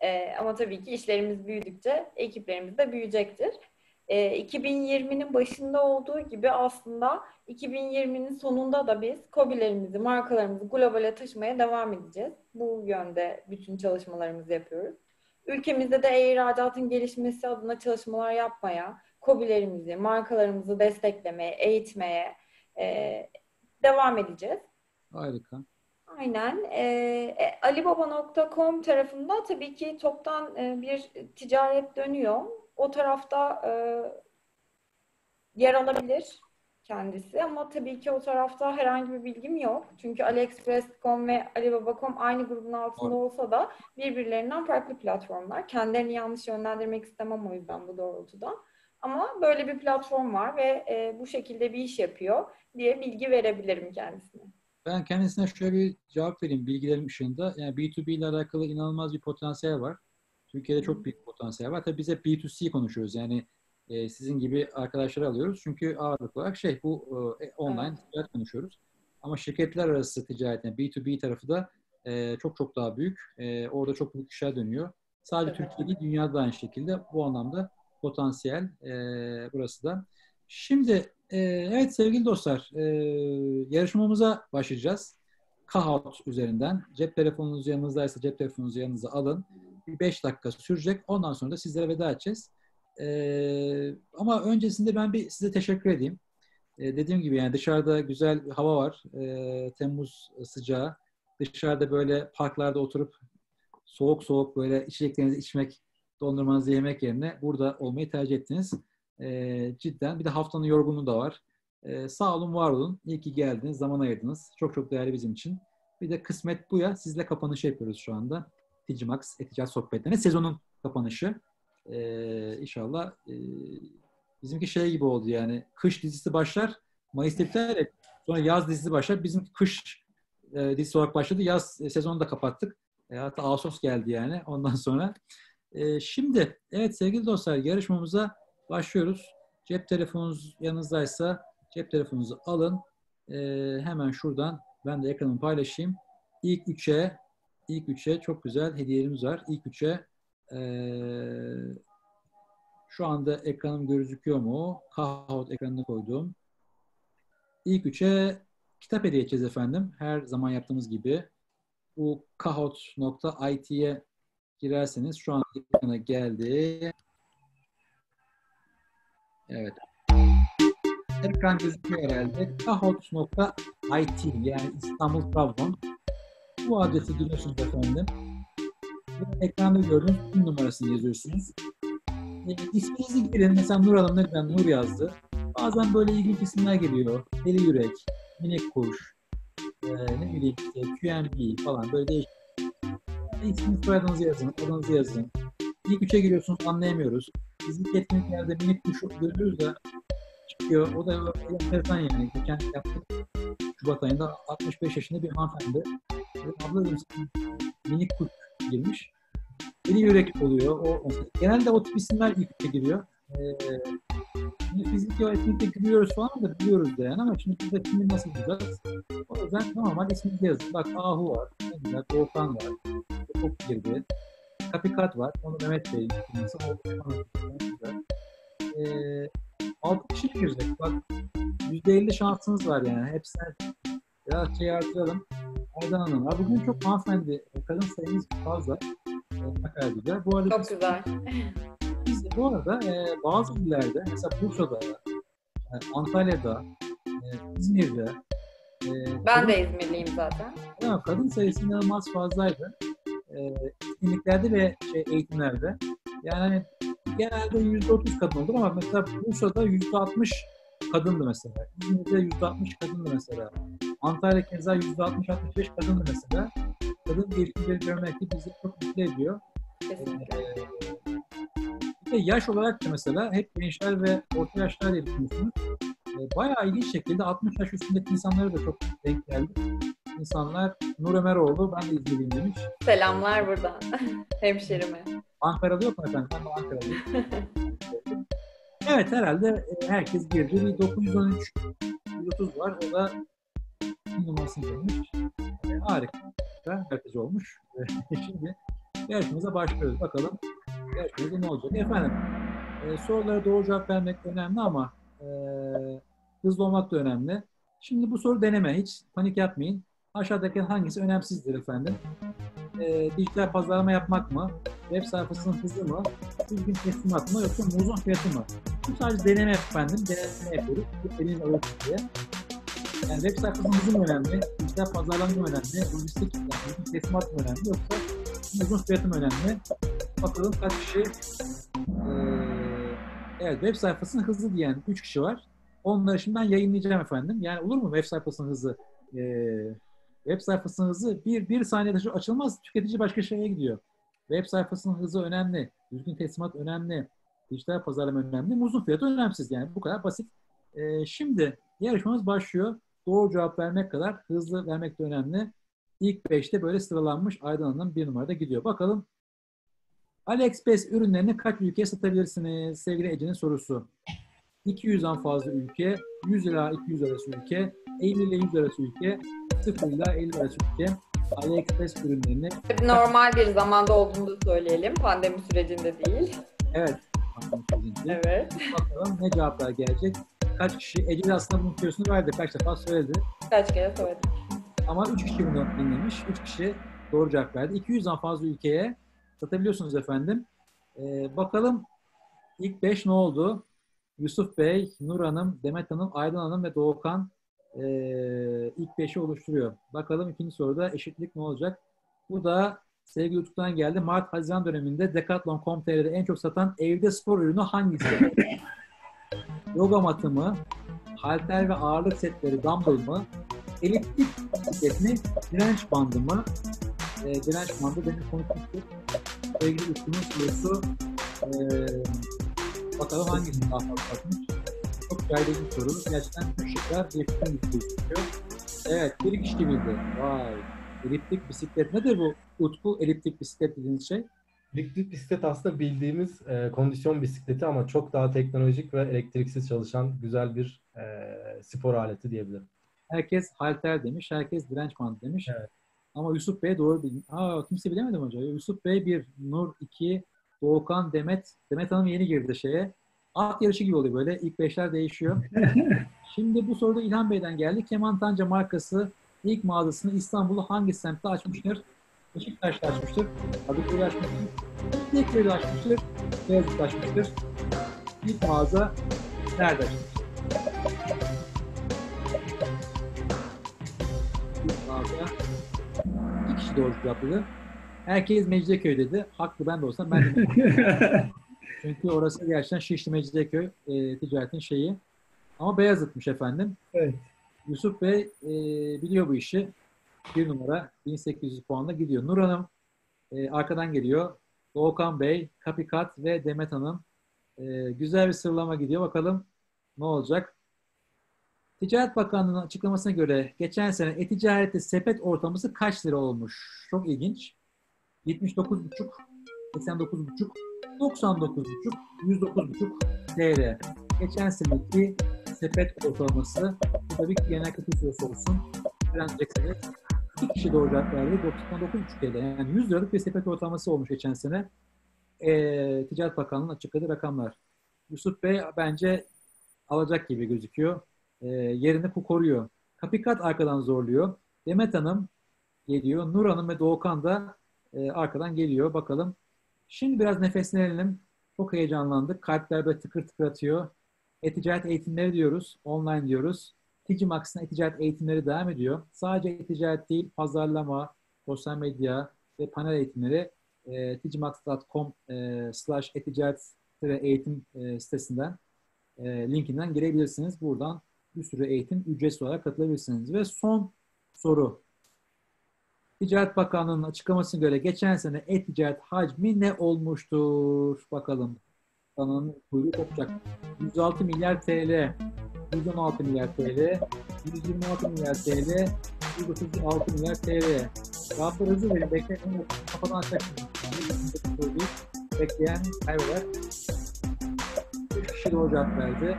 Ee, ama tabii ki işlerimiz büyüdükçe ekiplerimiz de büyüyecektir. Ee, iki bin yirminin başında olduğu gibi aslında iki bin yirminin sonunda da biz KOBİ'lerimizi, markalarımızı globale taşımaya devam edeceğiz. Bu yönde bütün çalışmalarımızı yapıyoruz. Ülkemizde de e-ihracatın gelişmesi adına çalışmalar yapmaya, KOBİ'lerimizi, markalarımızı desteklemeye, eğitmeye e, devam edeceğiz. Harika. Aynen. E, Alibaba nokta com tarafında tabii ki toptan e, bir ticaret dönüyor. O tarafta e, yer alabilir kendisi ama tabii ki o tarafta herhangi bir bilgim yok. Çünkü AliExpress nokta com ve Alibaba nokta com aynı grubun altında olsa da birbirlerinden farklı platformlar. Kendilerini yanlış yönlendirmek istemem o yüzden bu doğrultuda. Ama böyle bir platform var ve e, bu şekilde bir iş yapıyor diye bilgi verebilirim kendisine. Ben kendisine şöyle bir cevap vereyim bilgilerim ışığında. Yani B iki B ile alakalı inanılmaz bir potansiyel var. Türkiye'de çok büyük potansiyel var. Tabii biz hep B iki C konuşuyoruz yani. Sizin gibi arkadaşları alıyoruz. Çünkü ağırlıklı olarak şey bu e, online evet. ticaret konuşuyoruz. Ama şirketler arası ticaret, yani B iki B tarafı da e, çok çok daha büyük. E, orada çok büyük işler dönüyor. Sadece Türkiye değil, dünyada da aynı şekilde bu anlamda potansiyel e, burası da. Şimdi e, evet sevgili dostlar, e, yarışmamıza başlayacağız. Kahoot üzerinden. Cep telefonunuz yanınızdaysa cep telefonunuzu yanınıza alın. beş dakika sürecek. Ondan sonra da sizlere veda edeceğiz. Ee, ama öncesinde ben bir size teşekkür edeyim. Ee, dediğim gibi yani dışarıda güzel bir hava var. Ee, Temmuz sıcağı. Dışarıda böyle parklarda oturup soğuk soğuk böyle içeceklerinizi içmek, dondurmanızı yemek yerine burada olmayı tercih ettiniz. Ee, cidden. Bir de haftanın yorgunluğu da var. Ee, sağ olun, var olun. İyi ki geldiniz, zaman ayırdınız. Çok çok değerli bizim için. Bir de kısmet bu ya. Sizle kapanışı yapıyoruz şu anda. Ticimax e-ticaret sohbetlerine sezonun kapanışı. Ee, inşallah e, bizimki şey gibi oldu yani. Kış dizisi başlar. Mayıs'ta biter. Sonra yaz dizisi başlar. Bizim kış e, dizisi olarak başladı. Yaz e, sezonu da kapattık. E, hatta Ağustos geldi yani. Ondan sonra. E, şimdi evet sevgili dostlar, yarışmamıza başlıyoruz. Cep telefonunuz yanınızdaysa cep telefonunuzu alın. E, hemen şuradan ben de ekranımı paylaşayım. İlk üçe İlk üçe çok güzel hediyelerimiz var. İlk üçe ee, şu anda ekranım gözüküyor mu? Kahoot ekranına koydum. İlk üçe kitap hediye edeceğiz efendim. Her zaman yaptığımız gibi. Bu kahoot nokta it'ye girerseniz şu anda ekrana geldi. Evet. Ekran gözüküyor herhalde. kahoot nokta it yani İstanbul Trabzon. Bu adresi giriyorsunuz efendim. Ve ekranda gördüğünüz tüm numarasını yazıyorsunuz. E, isminizi girin. Mesela Nur Hanım nereden Nur yazdı. Bazen böyle ilginç isimler geliyor. Deli Yürek, Minik Kuş, e, ne bileyim işte Q M B falan böyle değişik. E, isminiz, soyadınızı yazın, adınızı yazın. İlk üçe giriyorsunuz, anlayamıyoruz. Biz ilk etkinliklerde Minik Kuş görüyoruz da çıkıyor. O da enteresan yani. Kendi yaptık. Şubat ayında altmış beş yaşında bir hanımefendi. Abla Minik Kuş girmiş. Deli Yürek oluyor. O, genelde o tip isimler ilk de giriyor. Ee, biz ilk etkinlikte giriyoruz falan da biliyoruz da yani ama şimdi biz de şimdi nasıl gireceğiz? O yüzden tamam hadi ismini yazın. Bak Ahu var, ne güzel, Doğukan var, çok girdi. Kapikat var, onu Mehmet Bey'in girmesi. Ee, altı kişi girecek. Bak yüzde elli şansınız var yani. Hepsine biraz şey artıralım. Aydan Hanım. Ya bugün çok hanımefendi, kadın sayımız fazla. E, bu arada çok biz, güzel. Biz bu arada e, bazı illerde, mesela Bursa'da, e, Antalya'da, e, İzmir'de. E, ben kadın, de İzmirliyim zaten. Ya, kadın sayısı inanılmaz fazlaydı. E, etkinliklerde ve şey, eğitimlerde. Yani genelde yüzde otuz kadın olur ama mesela Bursa'da yüzde altmış kadındı mesela. İzmir'de yüzde altmış kadındı mesela. Antalya keza yüzde altmış altmış beş kadındı mesela. Kadın gelişimleri görmek de bizi çok mutlu ediyor. Kesinlikle. Ee, yaş olarak da mesela hep gençler ve orta yaşlar yapıyorsunuz. Ee, bayağı ilginç şekilde altmış yaş üstündeki insanlara da çok denk geldi. İnsanlar Nur Ömeroğlu, ben de izlediğim demiş. Selamlar buradan. Hemşerime. Ankara'da yok mu efendim? Ben de Ankara'dayım. Evet herhalde herkes girdi. Bir dokuz yüz on üç yüz otuz var. O da numarasını vermiş. E, harika. Herkes olmuş. Şimdi yarışmamıza başlıyoruz. Bakalım yarışmamızda ne olacak? Efendim e, sorulara doğru cevap vermek önemli ama e, hızlı olmak da önemli. Şimdi bu soru deneme. Hiç panik yapmayın. Aşağıdaki hangisi önemsizdir efendim? E, dijital pazarlama yapmak mı? Web sayfasının hızı mı? Düzgün teslimat mı? Yoksa muzun fiyatı mı? Bu sadece deneme efendim. Deneme yapıyoruz. Elinizle öğretin diye. Yani web sayfasının hızı mı önemli? Dijital pazarlama mı önemli? Lojistik yani düzgün teslimat mı önemli? Yoksa muzun fiyatı mı önemli? Bakalım kaç kişi? Ee, evet web sayfasının hızı diyen üç kişi var. Onları şimdi ben yayınlayacağım efendim. Yani olur mu web sayfasının hızı? Ee, web sayfasının hızı bir, bir saniyede açılmaz. Tüketici başka şeye gidiyor. Web sayfasının hızı önemli, düzgün teslimat önemli, dijital pazarlama önemli, muzun fiyatı önemsiz yani bu kadar basit. Ee, şimdi yarışmamız başlıyor. Doğru cevap vermek kadar hızlı vermek de önemli. İlk beşte böyle sıralanmış Aydan Hanım bir numarada gidiyor. Bakalım AliExpress ürünlerini kaç ülkeye satabilirsiniz? Sevgili Ece'nin sorusu. iki yüzden fazla ülke, yüz ila iki yüz arası ülke, elli ile yüz arası ülke, sıfır ile elli arası ülke, AliExpress ürünlerini... Normal bir zamanda olduğunu söyleyelim, pandemi sürecinde değil. Evet, pandemi sürecinde. Evet. Bakalım ne cevaplar gelecek? Kaç kişi? Ece'nin aslında bunun tüyosunu verdi, kaç defa söyledi. Kaç kere söyledi. Ama üç kişi bunu dinlemiş, üç kişi doğru cevap verdi. iki yüzden fazla ülkeye satabiliyorsunuz efendim. Ee, bakalım ilk beş ne oldu? Yusuf Bey, Nur Hanım, Demet Hanım, Aydın Hanım ve Doğukan e, ilk beşi oluşturuyor. Bakalım ikinci soruda eşitlik ne olacak? Bu da sevgili YouTube'dan geldi. Mart-Haziran döneminde Decathlon nokta com nokta tr'de en çok satan evde spor ürünü hangisi? Yoga matı mı? Halter ve ağırlık setleri dumbbell mı? Eliptik set mi? Direnç bandı mı? E, direnç bandı benim konuşmuştum. Sevgili YouTube'un sorusu eee bakalım hangisini daha fazla atmış. Çok yaygın bir soru. Gerçekten şıklar eliptikten yükseliyor. Evet, bir kişi bildi. Vay. Eliptik bisiklet nedir bu? Utku, eliptik bisiklet dediğiniz şey. Eliptik bisiklet aslında bildiğimiz e, kondisyon bisikleti ama çok daha teknolojik ve elektriksiz çalışan güzel bir e, spor aleti diyebilirim. Herkes halter demiş, herkes direnç bandı demiş. Evet. Ama Yusuf Bey doğru bildi. Aa, kimse bilemedi mi hocam? Yusuf Bey bir, Nur iki, Doğukan, Demet. Demet Hanım yeni girdi şeye. At yarışı gibi oluyor böyle. İlk beşler değişiyor. Şimdi bu soruda İlhan Bey'den geldi. Kemal Tanca markası ilk mağazasını İstanbul'u hangi semtte açmıştır? Beşiktaş'ta açmıştır. Kadıköy'de açmıştır. Kadıköy'de açmıştır. Beyazıt'ta açmıştır. İlk mağaza nerede açmıştır? İlk mağaza iki kişi doğru cevapladı. Herkes Mecidiyeköy dedi. Haklı ben de olsam ben de. Çünkü orası gerçekten Şişli Mecidiyeköy e, ticaretin şeyi. Ama Beyazıt'mış efendim. Evet. Yusuf Bey e, biliyor bu işi. Bir numara bin sekiz yüz puanla gidiyor. Nur Hanım e, arkadan geliyor. Doğukan Bey, Kapikat ve Demet Hanım. E, güzel bir sıralama gidiyor. Bakalım ne olacak? Ticaret Bakanlığı'nın açıklamasına göre geçen sene e-ticarette sepet ortalaması kaç lira olmuş? Çok ilginç. yetmiş dokuz buçuk, seksen dokuz buçuk, doksan dokuz buçuk, yüz dokuz buçuk T L. Geçen seneki sepet ortalaması. Bu tabii ki genel katıl süresi olsun. Trendyol'da iki kişi doğru cevap verdi. doksan dokuz buçuk T L. Yani yüz liralık bir sepet ortalaması olmuş geçen sene. Ee, Ticaret Bakanlığı'nın açıkladığı rakamlar. Yusuf Bey bence alacak gibi gözüküyor. Ee, yerini koruyor. Kapikat arkadan zorluyor. Demet Hanım geliyor. Nur Hanım ve Doğukan da Ee, arkadan geliyor. Bakalım. Şimdi biraz nefeslenelim. Çok heyecanlandık. Kalpler böyle tıkır tıkır atıyor. E-ticaret eğitimleri diyoruz. Online diyoruz. Ticimax'ın e-ticaret eğitimleri devam ediyor. Sadece e-ticaret değil, pazarlama, sosyal medya ve panel eğitimleri e, ticimax nokta com e, slash e-ticaret eğitim e, sitesinden e, linkinden girebilirsiniz. Buradan bir sürü eğitim ücretsiz olarak katılabilirsiniz. Ve son soru. Ticaret Bakanlığı'nın açıklamasına göre geçen sene e-ticaret hacmi ne olmuştur? Bakalım. Kanalın kuyruğu kopacak. yüz altı milyar T L, yüz on altı milyar T L, yüz yirmi altı milyar T L, yüz otuz altı milyar T L. Cevaplar hızlı verin. Bekleyin. Kafadan açacaksınız. Bekleyen kaybeder. üç kişi doğru cevap verdi.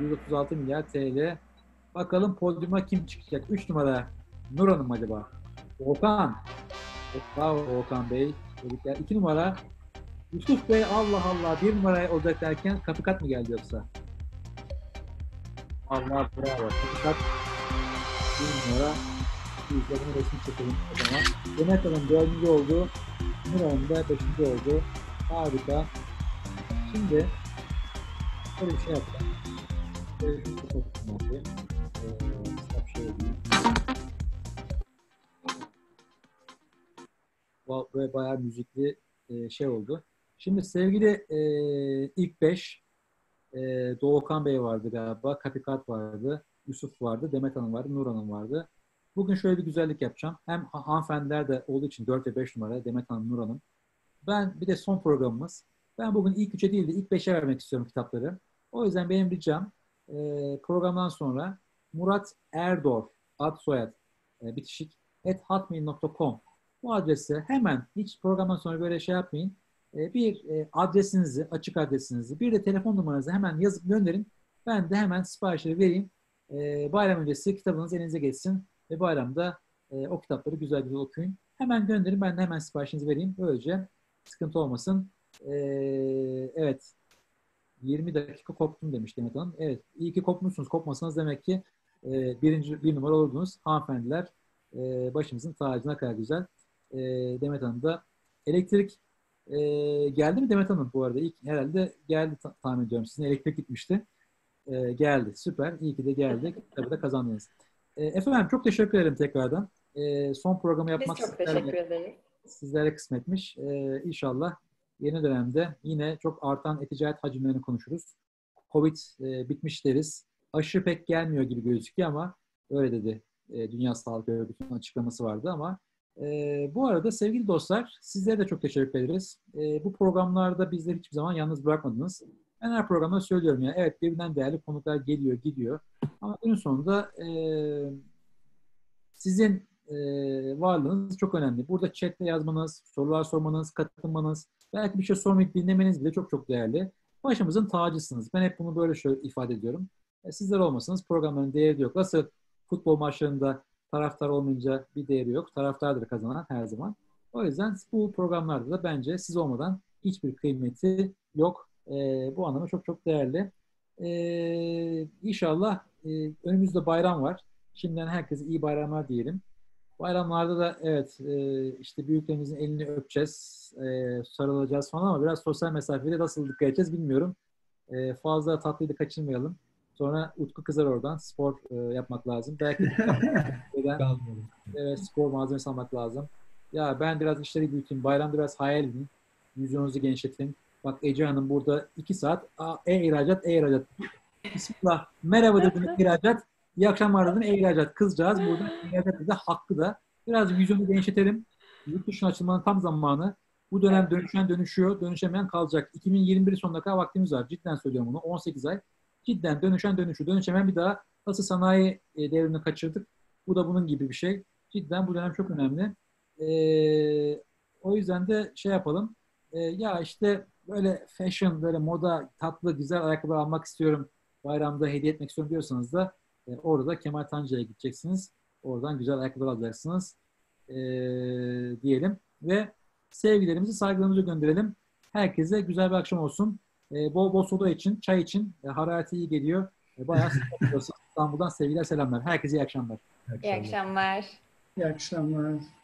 yüz otuz altı milyar T L. Bakalım podyuma kim çıkacak? üç numara Nur Hanım acaba? Okan. Bravo Okan Bey. Dedikler. İki numara. Yusuf Bey Allah Allah bir numaraya olacak derken Kapikat mı geldi yoksa? Allah bravo. Kapikat bir numara. Yüzlerini resim çekelim o zaman. Demet Hanım dördüncü oldu. Nur Hanım da beşinci oldu. Harika. Şimdi böyle bir şey yapacağım. Böyle bir şey yapacağım. Ee, bir şey yapayım. Böyle bayağı müzikli şey oldu. Şimdi sevgili e, ilk beş e, Doğukan Bey vardı galiba, Kapikat vardı, Yusuf vardı, Demet Hanım vardı, Nur Hanım vardı. Bugün şöyle bir güzellik yapacağım. Hem hanımefendiler de olduğu için dört ve beş numara Demet Hanım, Nur Hanım. Ben bir de son programımız. Ben bugün ilk üçe değil de ilk beşe vermek istiyorum kitapları. O yüzden benim ricam e, programdan sonra Murat Erdor ad soyad e, bitişik et hotmail nokta com bu adrese hemen hiç programdan sonra böyle şey yapmayın. Bir adresinizi, açık adresinizi, bir de telefon numaranızı hemen yazıp gönderin. Ben de hemen siparişleri vereyim. Bayram öncesi kitabınız elinize geçsin ve bayramda E, o kitapları güzel güzel okuyun. Hemen gönderin, ben de hemen siparişinizi vereyim. Böylece sıkıntı olmasın. E, evet. yirmi dakika koptum demiş Demet Hanım. Evet, iyi ki kopmuşsunuz. Kopmasanız demek ki e, birinci, bir numara olurdunuz. Hanımefendiler e, başımızın tacına kadar güzel. E, Demet Hanım da elektrik e, geldi mi Demet Hanım bu arada? İlk, herhalde geldi tahmin ediyorum. Sizin elektrik gitmişti. E, geldi. Süper. İyi ki de geldi. Tabii de kazandınız. E, efendim çok teşekkür ederim tekrardan. E, son programı yapmak Biz çok teşekkür ederiz. Sizlere kısmetmiş. E, inşallah yeni dönemde yine çok artan e-ticaret hacimlerini konuşuruz. Covid e, bitmiş deriz. Aşı pek gelmiyor gibi gözüküyor ama öyle dedi. E, Dünya Sağlık Örgütü'nün açıklaması vardı ama e, bu arada sevgili dostlar sizlere de çok teşekkür ederiz. E, bu programlarda bizleri hiçbir zaman yalnız bırakmadınız. Ben her programda söylüyorum ya, evet birbirinden değerli konuklar geliyor gidiyor ama günün sonunda e, sizin e, varlığınız çok önemli. Burada chatte yazmanız, sorular sormanız, katılmanız, belki bir şey sormayıp dinlemeniz bile çok çok değerli. Başımızın tacısınız. Ben hep bunu böyle şöyle ifade ediyorum. E, sizler olmasanız programların değeri de yok. Nasıl futbol maçlarında taraftar olmayınca bir değeri yok. Taraftardır kazanan her zaman. O yüzden bu programlarda da bence siz olmadan hiçbir kıymeti yok. E, bu anlamda çok çok değerli. E, inşallah e, önümüzde bayram var. Şimdiden herkese iyi bayramlar diyelim. Bayramlarda da evet e, işte büyüklerimizin elini öpeceğiz, e, sarılacağız falan ama biraz sosyal mesafede nasıl dikkat edeceğiz bilmiyorum. E, fazla tatlıyı da kaçırmayalım. Sonra Utku kızar oradan. Spor e, yapmak lazım. Belki neden, e, spor malzemesi almak lazım. Ya ben biraz işleri büyüteyim. Bayramda biraz hayal edin. Vizyonunuzu genişletin. Bak Ece Hanım burada iki saat e-ihracat, e-ihracat. Bismillah. Merhaba dedim ihracat. İyi akşamlar dedim e-ihracat. Kızcağız burada ihracat dedi. Hakkı da. Biraz vizyonu genişletelim. Yurt dışına açılmanın tam zamanı. Bu dönem dönüşen dönüşüyor. Dönüşemeyen kalacak. iki bin yirmi bir sonuna kadar vaktimiz var. Cidden söylüyorum bunu. on sekiz ay. Cidden dönüşen dönüşü. Dönüşemeyen bir daha. Nasıl sanayi devrimini kaçırdık. Bu da bunun gibi bir şey. Cidden bu dönem çok önemli. Ee, o yüzden de şey yapalım. Ee, ya işte böyle fashion, böyle moda, tatlı, güzel ayakkabı almak istiyorum. Bayramda hediye etmek istiyorum diyorsanız da e, orada Kemal Tanca'ya gideceksiniz. Oradan güzel ayakkabı alacaksınız. E, diyelim. Ve sevgilerimizi, saygılarımızı gönderelim. Herkese güzel bir akşam olsun. E, bol bol soda için, çay için. E, harareti iyi geliyor. E, bayağı İstanbul'dan sevgiler, selamlar. Herkese iyi akşamlar. İyi akşamlar. İyi akşamlar. İyi akşamlar.